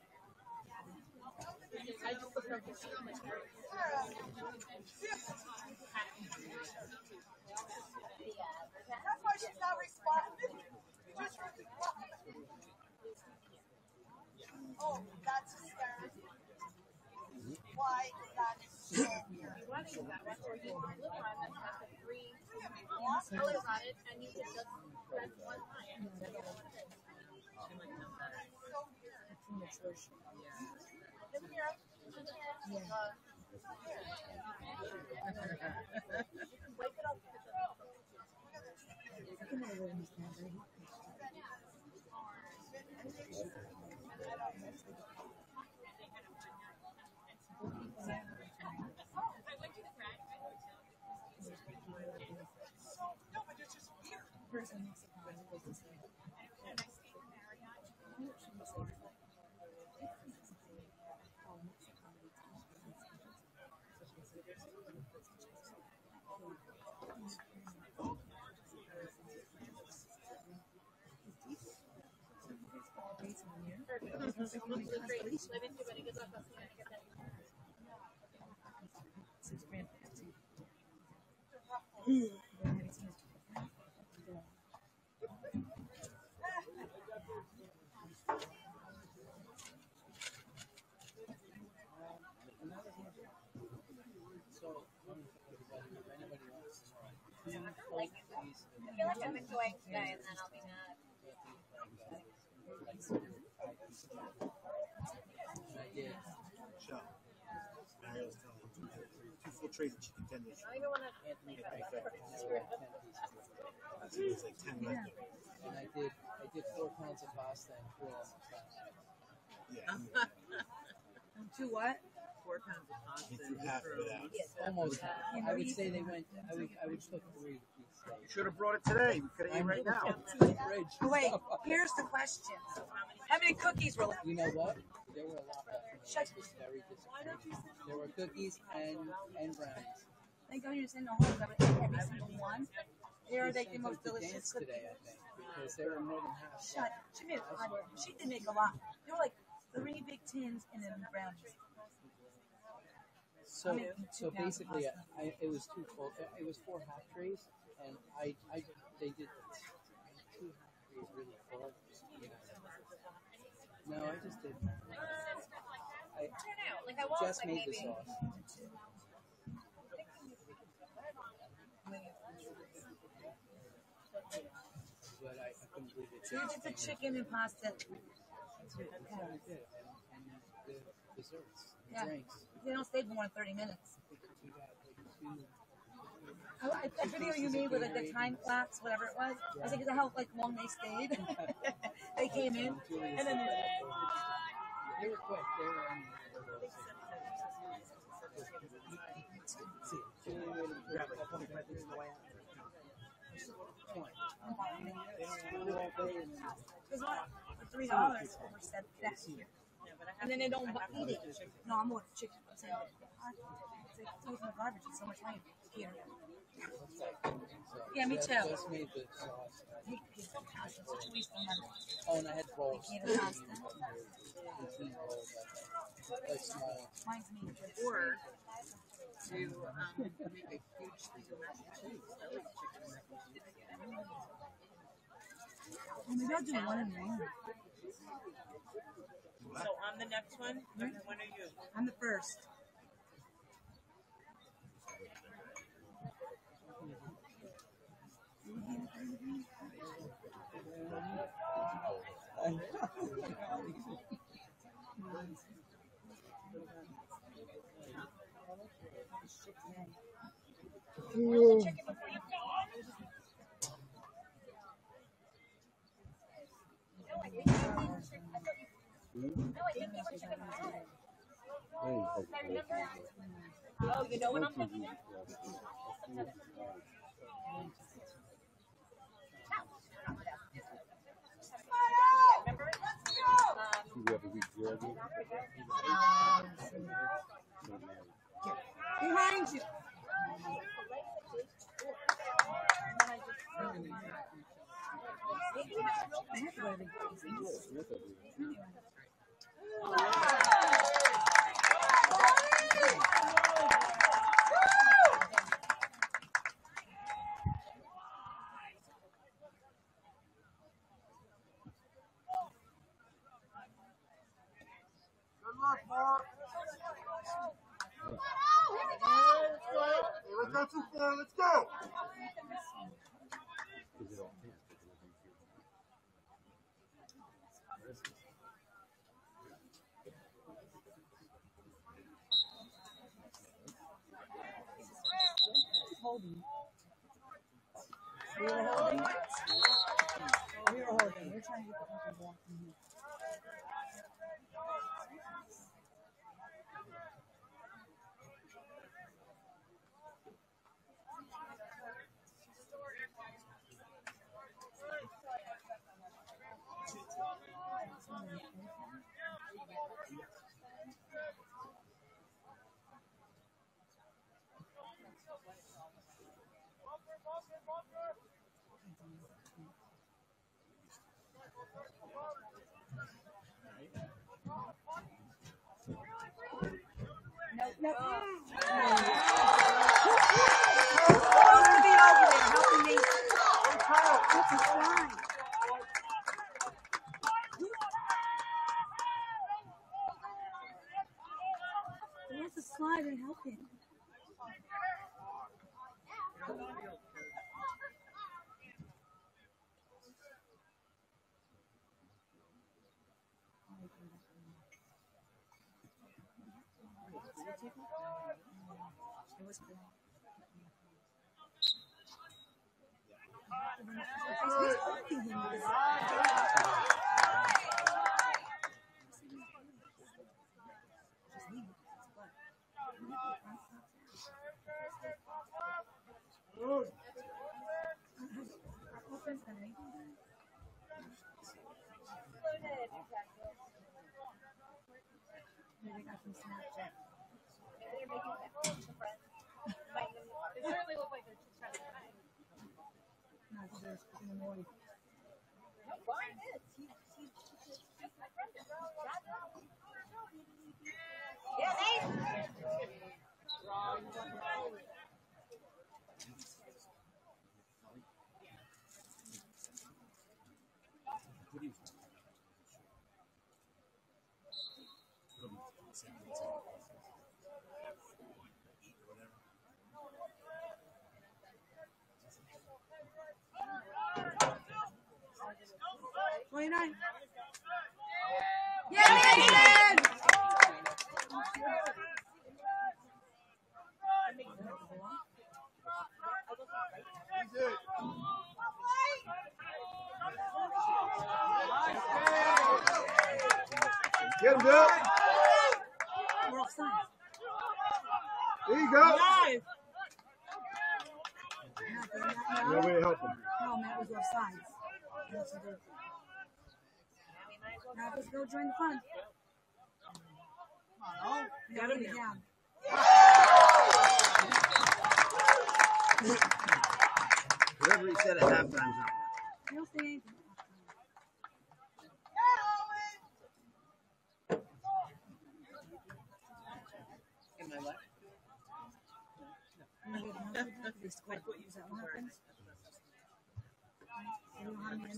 I just looked up to see how much work. That's why she's not responding. Just responding. Oh, that's hysterical. Why that is that so that or you on the three colors on it and you can just press one line. I went to the crack. No, but it's just weird. I feel like I'm enjoying today and then I'll be mad. Two full trays of chicken tenders. I don't want to leave it. It's like ten left. And I did, I did four pounds of pasta and four pounds of salad. Yeah. And two what? Four pounds of pasta. And half of it out. Almost. I would say they went. I would. I would cook three. You should have brought it today. We could have eaten right now. Oh, wait, here's the question. How many cookies were left? You know what? There were a lot left. There were cookies and, and brownies. They go here in the holes. I would take every single one. They are like the most delicious cookies. Today, I think, because they were more than half. Shut up. She made a lot. She did make a lot. There were like three big tins and then the brownies. So, so basically, I, I, it was two full. It was four half trays. And I, I, they did two, three really full. No, I just did. I, I don't know. Like I just like made maybe. The sauce. But I, I couldn't believe it. So you did the chicken and pasta. That's what I did. And the desserts, the yeah. drinks. They don't stay for more than thirty minutes. Oh, I, that video you made with like, the time lapse, whatever it was, I was like, is that how like, long they stayed? They came in, and then they were quick. They were on the three dollars over seven that year. And then they don't eat it. No, I'm ordering chicken. I'm saying, it's always in the garbage. It's so much rain here. Yeah, me too. Oh, and I had balls. Mine's me. Or to make a huge thing of mac and cheese. I like chicken. Maybe I'll do one in there. So I'm the next one, mm-hmm. And when are you? I'm the first. Where's the chicken before you go? No, I didn't. I thought you. No, I think they were chicken patties. I remember. Oh, you know what I'm thinking of? Remember? Let's go! Behind you! Let's go! Holding. We were holding. We were holding. We're trying to get the fucking ball from here. Thank you. Nope. He has to slide and help him. It was cool. twenty-nine. Yeah, yeah. Get him, Bill. We're offside. There you go. Nice. No way to help him. No, Matt was offside. Now just go join the fun. Oh, got him down. Whatever he said at halftime. You'll see. In my left. I don't think so. I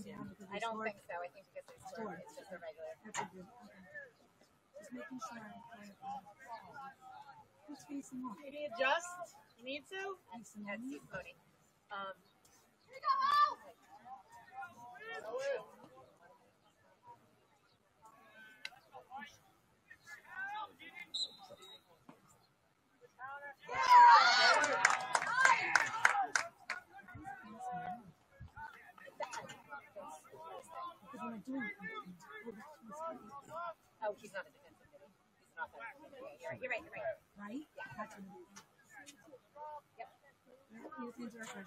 think because it's scored, it's just a regular. Just making sure. Let's face him off. Maybe adjust. You need to. That's he's floating. Um. Here we go. Oh, he's not a defensive middle. He's not that. You're, you're right, you're right. Right? Yeah, that's what it is. Yep. He just answered our question.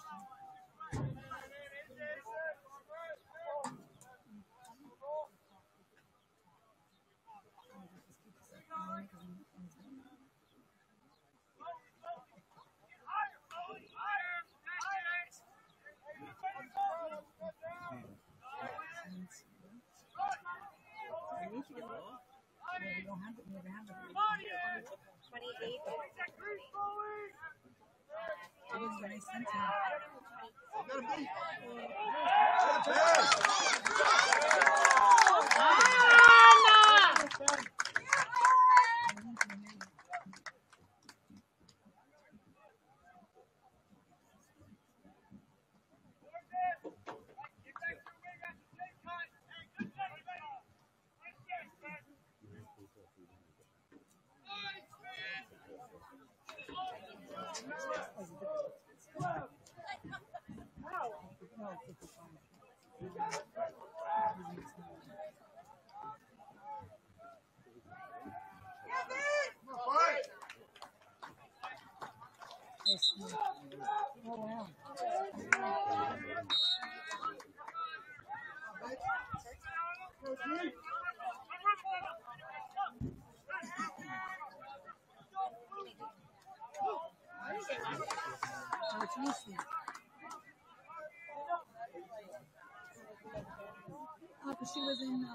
She was in. Uh...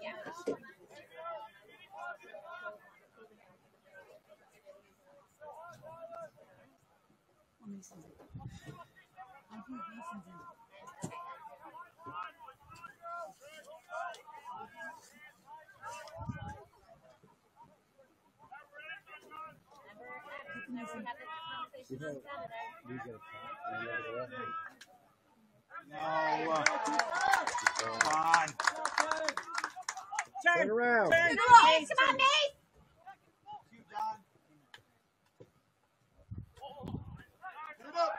Yeah. Turn around. Turn around. Come on, Nate.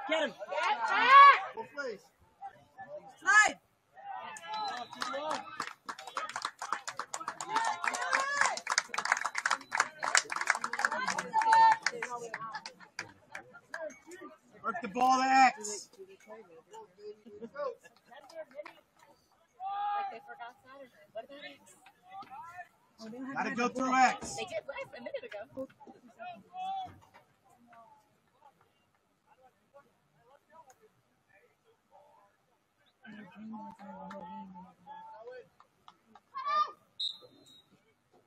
Get him. Well, please. Slide. Work the ball to X. Gotta go through X. They did live a minute ago.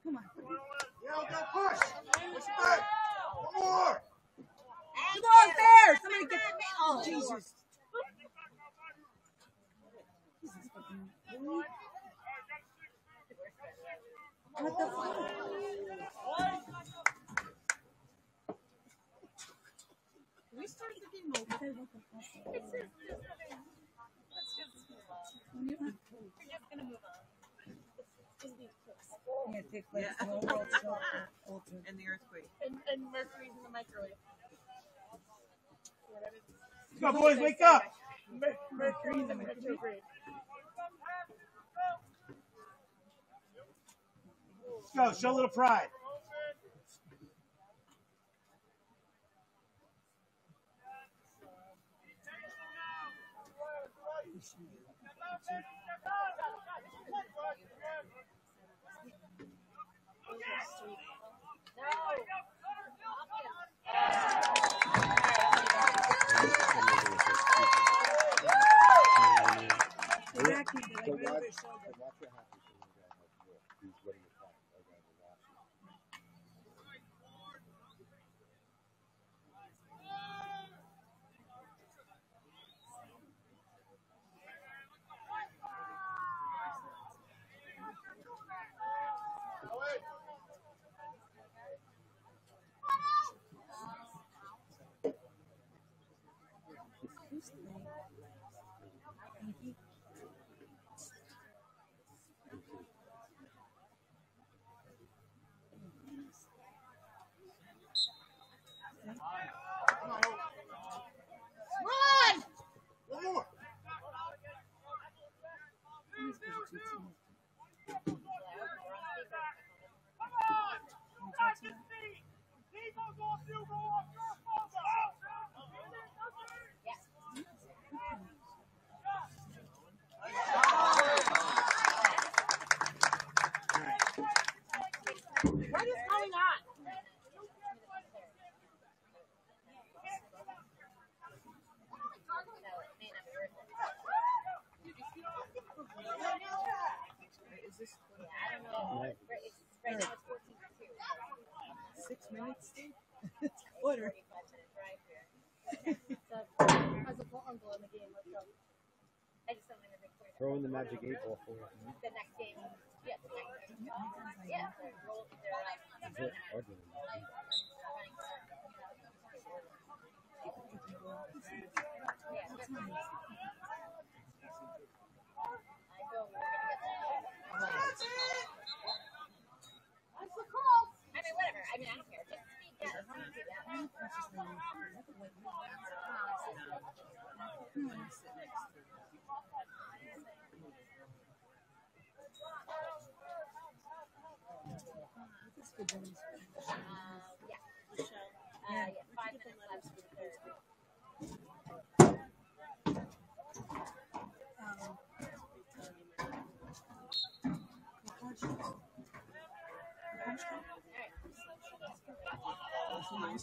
Come on. Yeah, go push. Push back. One more. Come on, there. Somebody get me. Oh, Jesus. What the fuck? We started the game over. What the fuck? We're just gonna move on. I'm gonna take place yeah. in the world, so, uh, and the earthquake. And, and Mercury's in the microwave. Come on, boys, wake up! Mer Mercury's in the microwave. Let's go, show a little pride. Exactly. Throw in the magic eight ball for you. The next game. Yeah, the next game. Yeah. They're like, I was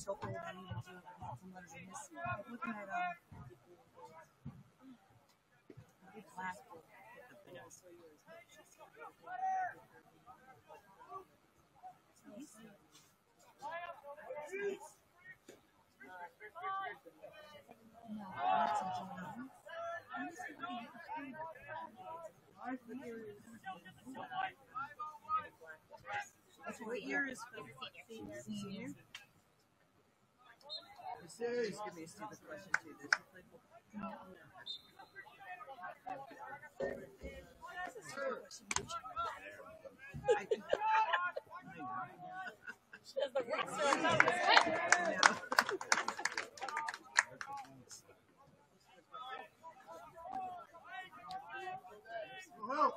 hoping that I needed to have some letters in this. I'm looking at a big black book. No, that's a giant. What year is senior? Senior. This could be a stupid question too. This is like, no. I can. She has the restaurant. Help.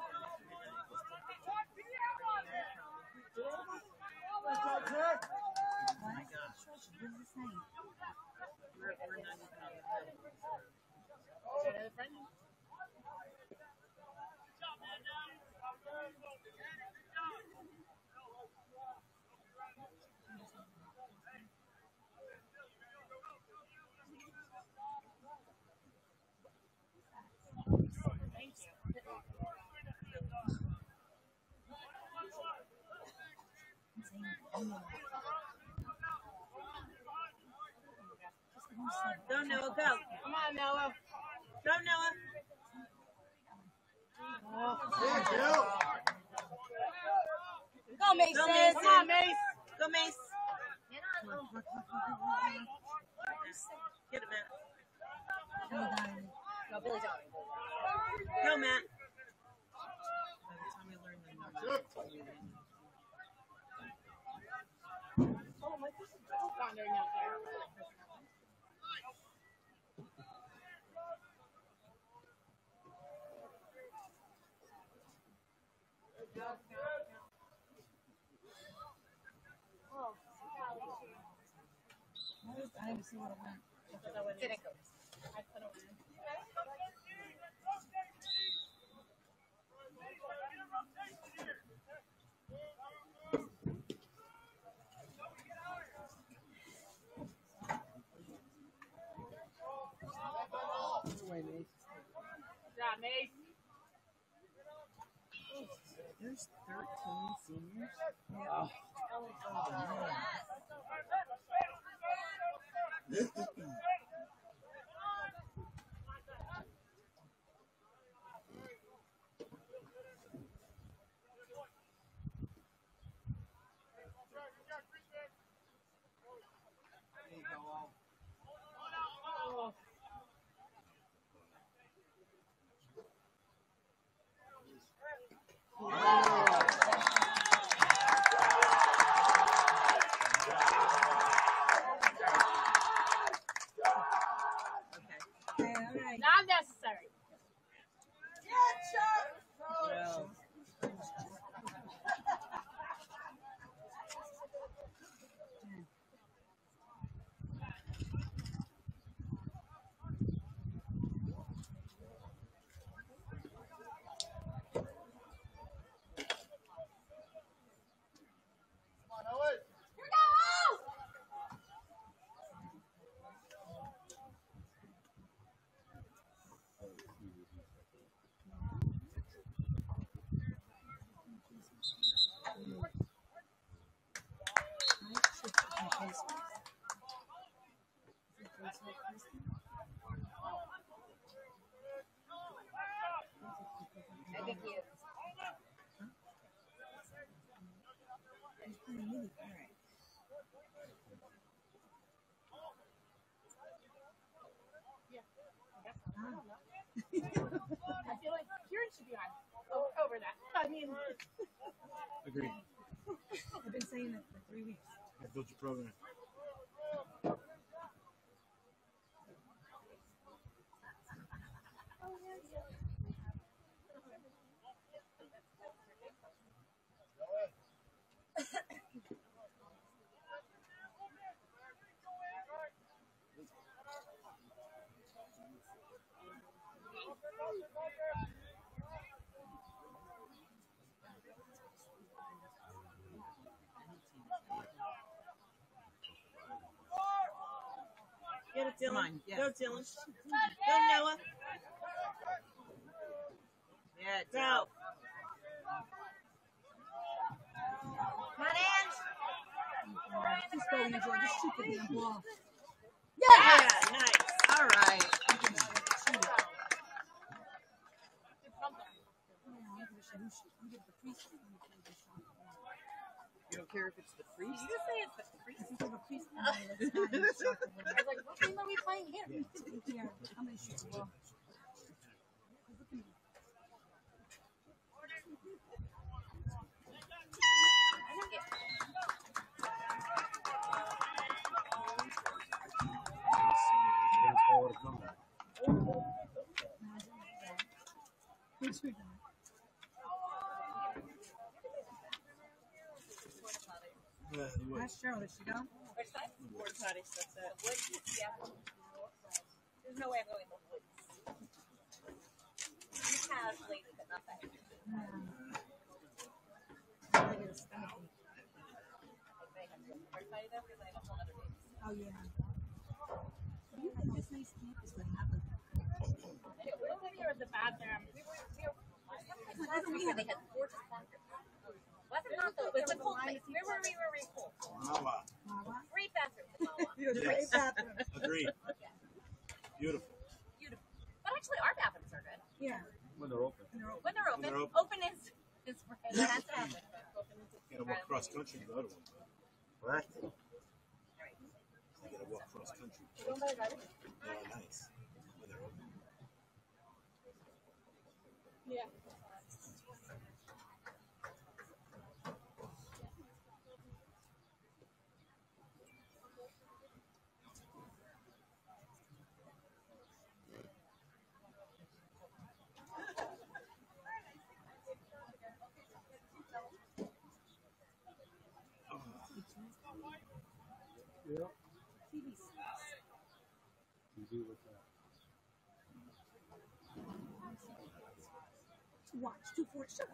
Go, Noah, go. Come on, Noah. Go, Noah. Go, Mason. Go, Mason. Come on, Mace. Go, Mace. Get him, Matt. Go, Billy. Go, Matt. I didn't see what it went. It didn't go. I put it in. Yeah, Mace. There's thirteen seniors. Oh. Oh, man. This is Agreed. I've been saying that for three weeks. I built your program. Get it, Dylan. Yes. Go, Dylan. Go, Noah. Yeah, go. Come on, Ange. Just go, Angela. Just shoot the damn ball. Yes! Yeah, nice. All right. You don't care if it's the priest? You say it's the priest. It's the priest. I was like, what game are we playing here? Here, I'm going to shoot. Well, that's Cheryl. Is she gone? Where's that? Board potty. That's it. Woods. Yeah. There's no way I'm going in the woods. You have lady, but not that. I think it's a board potty though, because I have a whole other baby. Oh, yeah. You think this nice campus would happen? When we were at the bathroom, we were. We were I don't know. They had gorgeous bunkers. Wasn't not though. It was a cold place. Remember we were really cold. Mawa. Great bathroom. Great bathroom. Agreed. Beautiful. Beautiful. But actually, our bathrooms are good. Yeah. When they're open. When they're open. When they're open. Open is is right. That's happened. Gotta walk cross country to the other one. What? You gotta walk cross country. Oh, nice. When they're open. Yeah. Yeah. You do with that. Watch two four seven.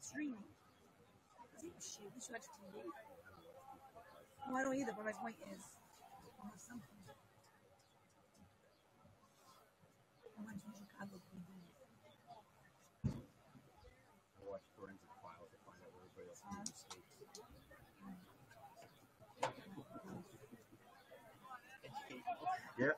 Streaming. Did she? We should watch T V. Well, I don't either, but my point is, I have something. I watch Chicago T V. I watch Forensic Files to find out where everybody else is in the state. Yeah.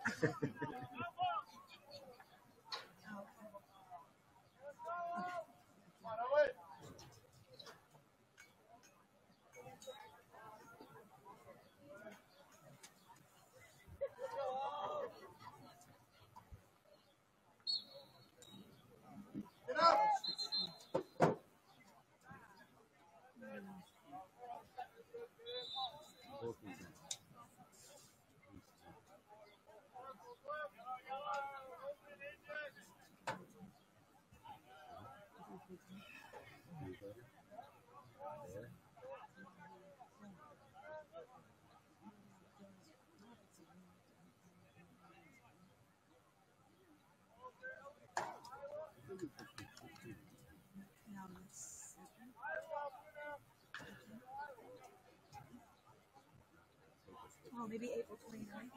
Oh, maybe April twenty-ninth.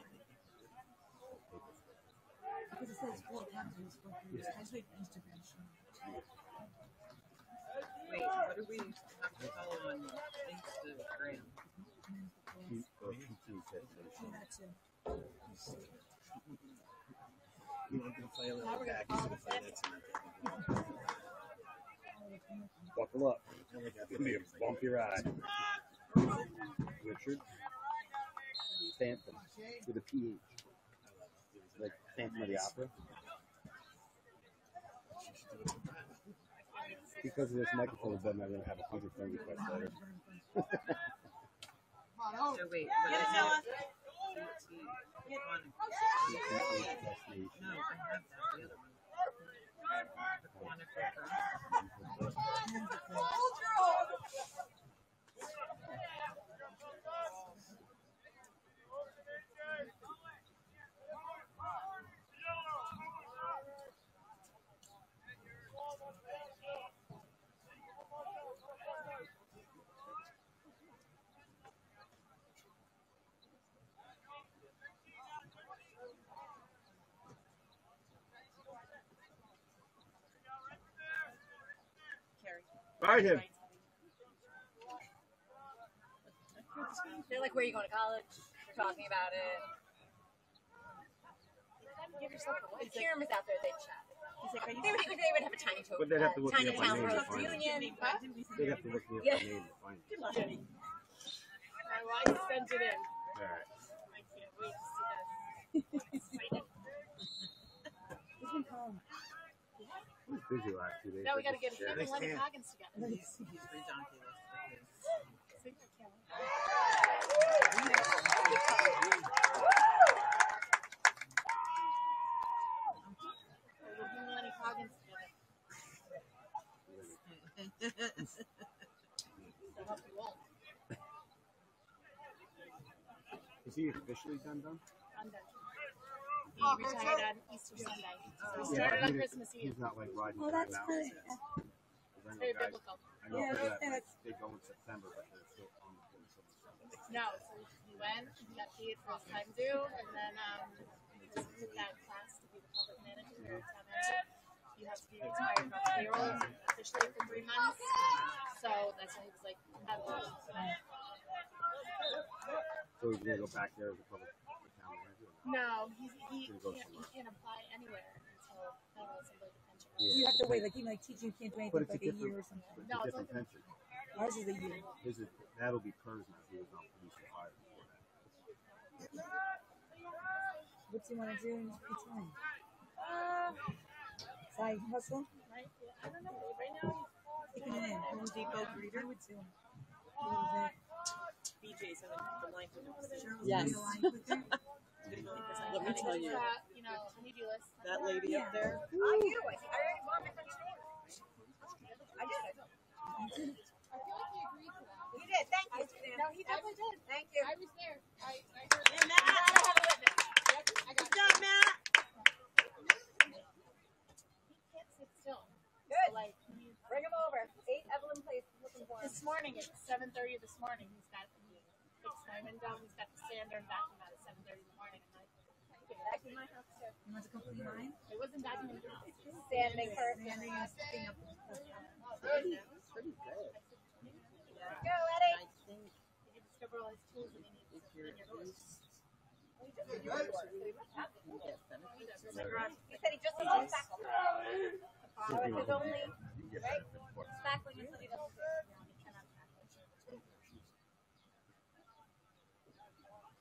Because it says four times in this book. I just wait for Instagram. Wait, what do we have to follow on Instagram? Oh, that too. You know, I'm going to play a little back. I'm going to play that too. Buckle up. It's going to be a bumpy ride. Richard. Phantom with a P H, like Phantom of the Opera. Because of this microphone button, I'm going to have a hundred friend requests later. So wait, what is it? No, I have the other one. Pequannock Right him. They're like, where are you going to college? They're talking about it. give yourself away. The cameras out there, they'd shop. He's like, are you they, would, they would have a tiny town. But they'd have to look me up my name to find it. They'd have to look me up my name to find it. Good luck, Jenny. My wife sent it in. All right. I can't wait to see that. I'm excited. He's been calling. He's busy last few days. Now we got to get him and Lenny Coggins together. He's pretty donkey list. Is he officially done, done? I'm done. He oh, retired so on Easter yeah. Sunday. So he started yeah, on Christmas Eve. He's not like riding for oh, that's now. Good. It's very guys, biblical. I know yeah, that, that. They go in September, but they're still on the Sunday. No, so he went, he got paid for his time due, and then um, he just took that class to be the public manager. Yeah. Or you have to be retired from payroll officially for three months. So that's why he was like, I love it. So he's going to go back there as a public account manager? No, he's, he, he, can't, he can't apply anywhere until I was able to pension. Yeah. You have to wait, like even like teaching can't do anything for like a year or something. But it's no, a different it's pension. Ours is a year. Is, that'll be PERS now if he was not producing higher before that. What do you want to do in your time? Uh, Side hustle? Right? Yeah, I don't know. Right now, taking it in. Home Depot greeter. I would do it. B J's and the line for sure. Yes. Let me tell you. You know, that lady up there. I knew. I already bought my French name. I did. I feel like he agreed to that. He did. Thank you. No, he definitely did. Thank you. I was there. I heard it. Matt. I gotta have a witness. I got it. Good job, Matt. Like, bring him over. Eight Evelyn Place. Looking for him. This morning at seven thirty. This morning, he's got the experiment done. He's got the sander and vacuum out at seven thirty in the morning. And I get back in my house too. You want to complete mine? It wasn't vacuuming. Sanding first. Sanding and sticking up. Pretty, pretty good. Go, Eddie. You can discover all his tools and he needs in your horse. He just did your horse. He said he just did his tackle. So it's his only, right? Spackling until he doesn't. Come on, Rock!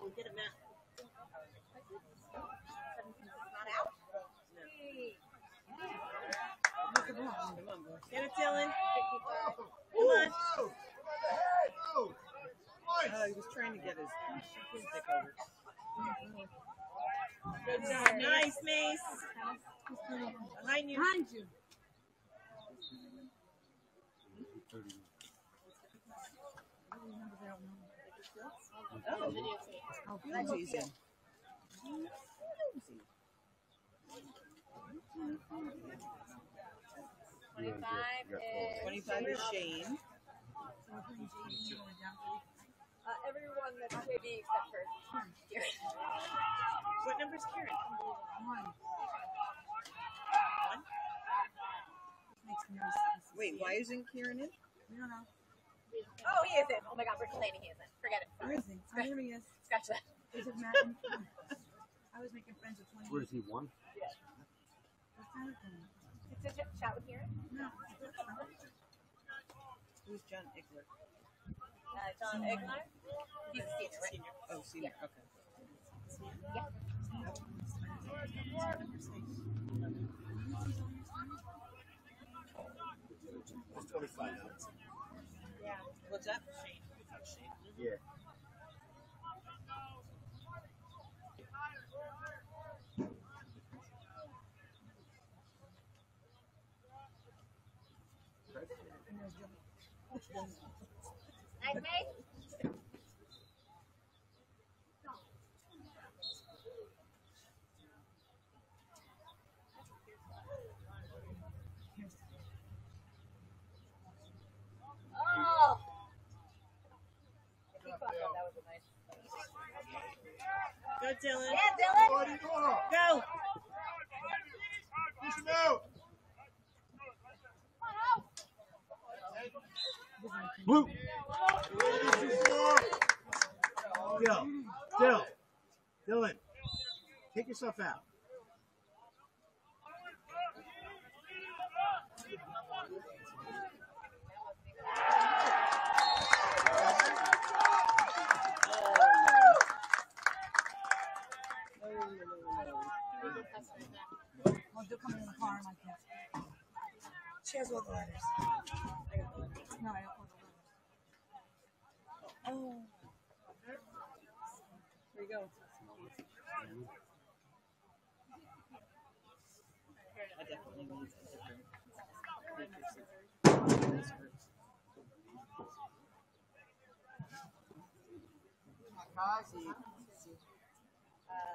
We'll get him out. Not out? Come on, come on, get it, Dylan. Come on. Uh, he was trying to get his stick over. Good job. Nice, Mace. Behind you. Behind you. Oh, oh that's easy. twenty-five is... twenty-five is Shane. Uh, everyone that's J B except for Karen. What number is Karen? One. One? Wait, why isn't Karen in? I don't know. Oh, he is in. Oh my god, we're complaining he isn't. Forget it. Where is he? I know he is. Scratch that. I was making friends with twenty. Where is he, one? Yeah. What's that again? Did you chat with Karen? No. Who's John Igler? Uh, John Igler? He's a senior, right? Senior. Oh, senior. Yeah. Okay. Yeah. It's twenty-five. Yeah. What's that? Shane. Shane. Yeah. I think. Oh. Go, Dylan. Yeah, Dylan. Go. Blue. Dill. Dill. Dylan. Take yourself out. Well, they'll come in the car and I can't. She has all the letters. No, I don't want the letters. Oh. There you go. I definitely want something. Makazi. Uh, yeah.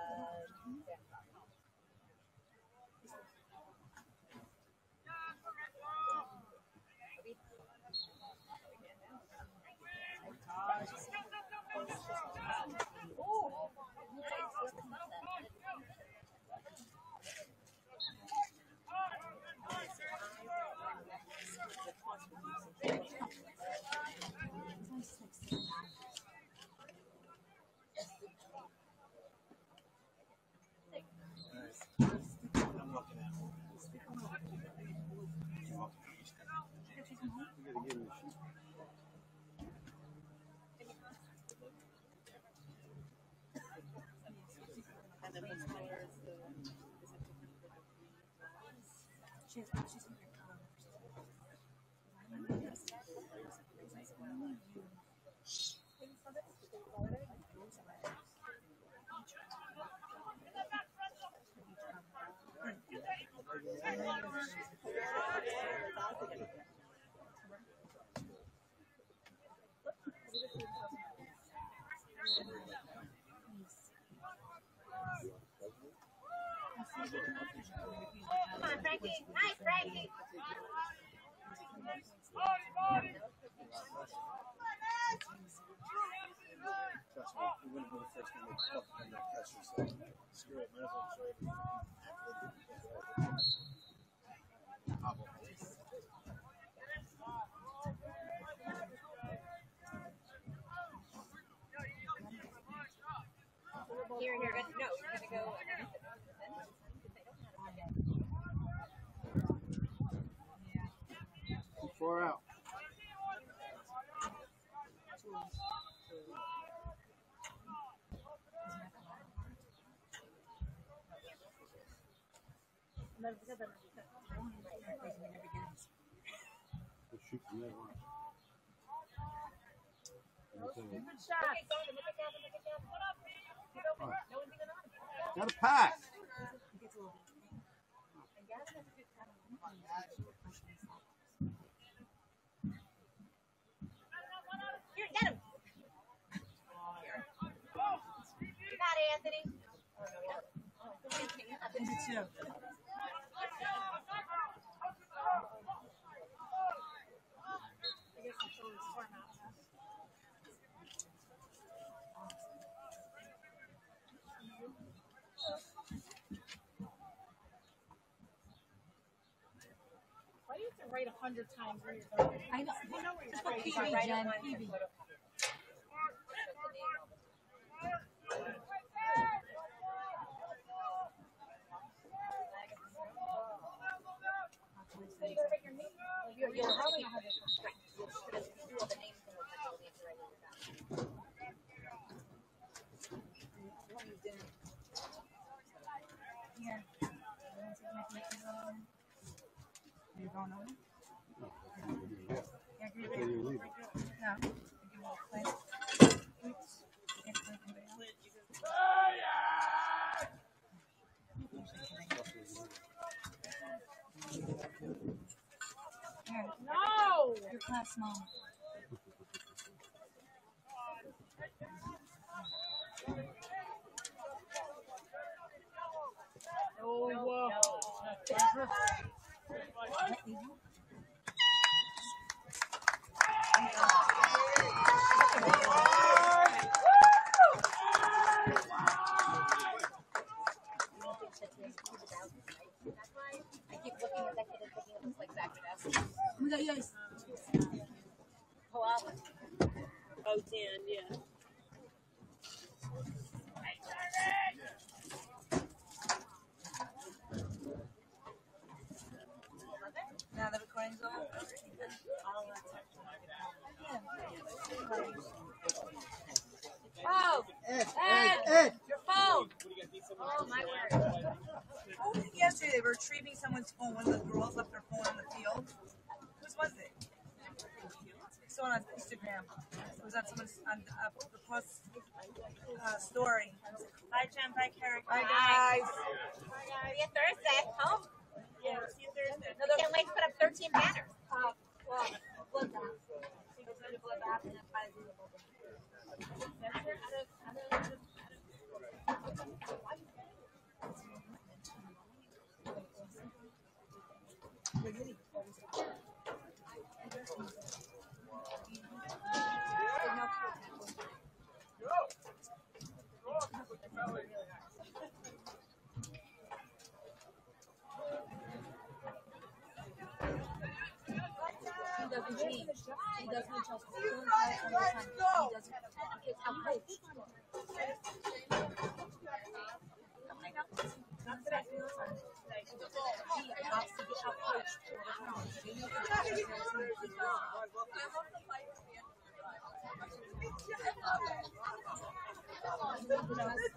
She has she's in her car. Nice, Frankie. Body, body. Trust me, we wouldn't be the first one to fuck on that pressure, so screw it. Might as well enjoy it. Here, here. No, we're going to go. Four out. Got a pack. Get him! You got it, Anthony. Number two. Why do you have to write a hundred times where you're going? I know. You know where you're writing. That's small. Oh, wow. No. I keep looking at that kid and thinking it looks like Zachary. Oh my God, yes. off both end, yeah. Now the recording's over. Oh, Ed, Ed, Ed, your phone. Oh, my word. Oh, yesterday they were retrieving someone's phone. One of the girls left their phone on the field. Whose was it? Someone on Instagram. It was on someone's on uh, the post uh, story. Bye, Jen. Bye, Carrie. Bye, guys. Bye, guys. See you Thursday. Home. Yeah, see you Thursday. No, can't wait to put up thirteen banners. Uh, well, blood bath. She goes into blood bath and then finds the blood bath. He doesn't trust me. Let's go. He doesn't I'm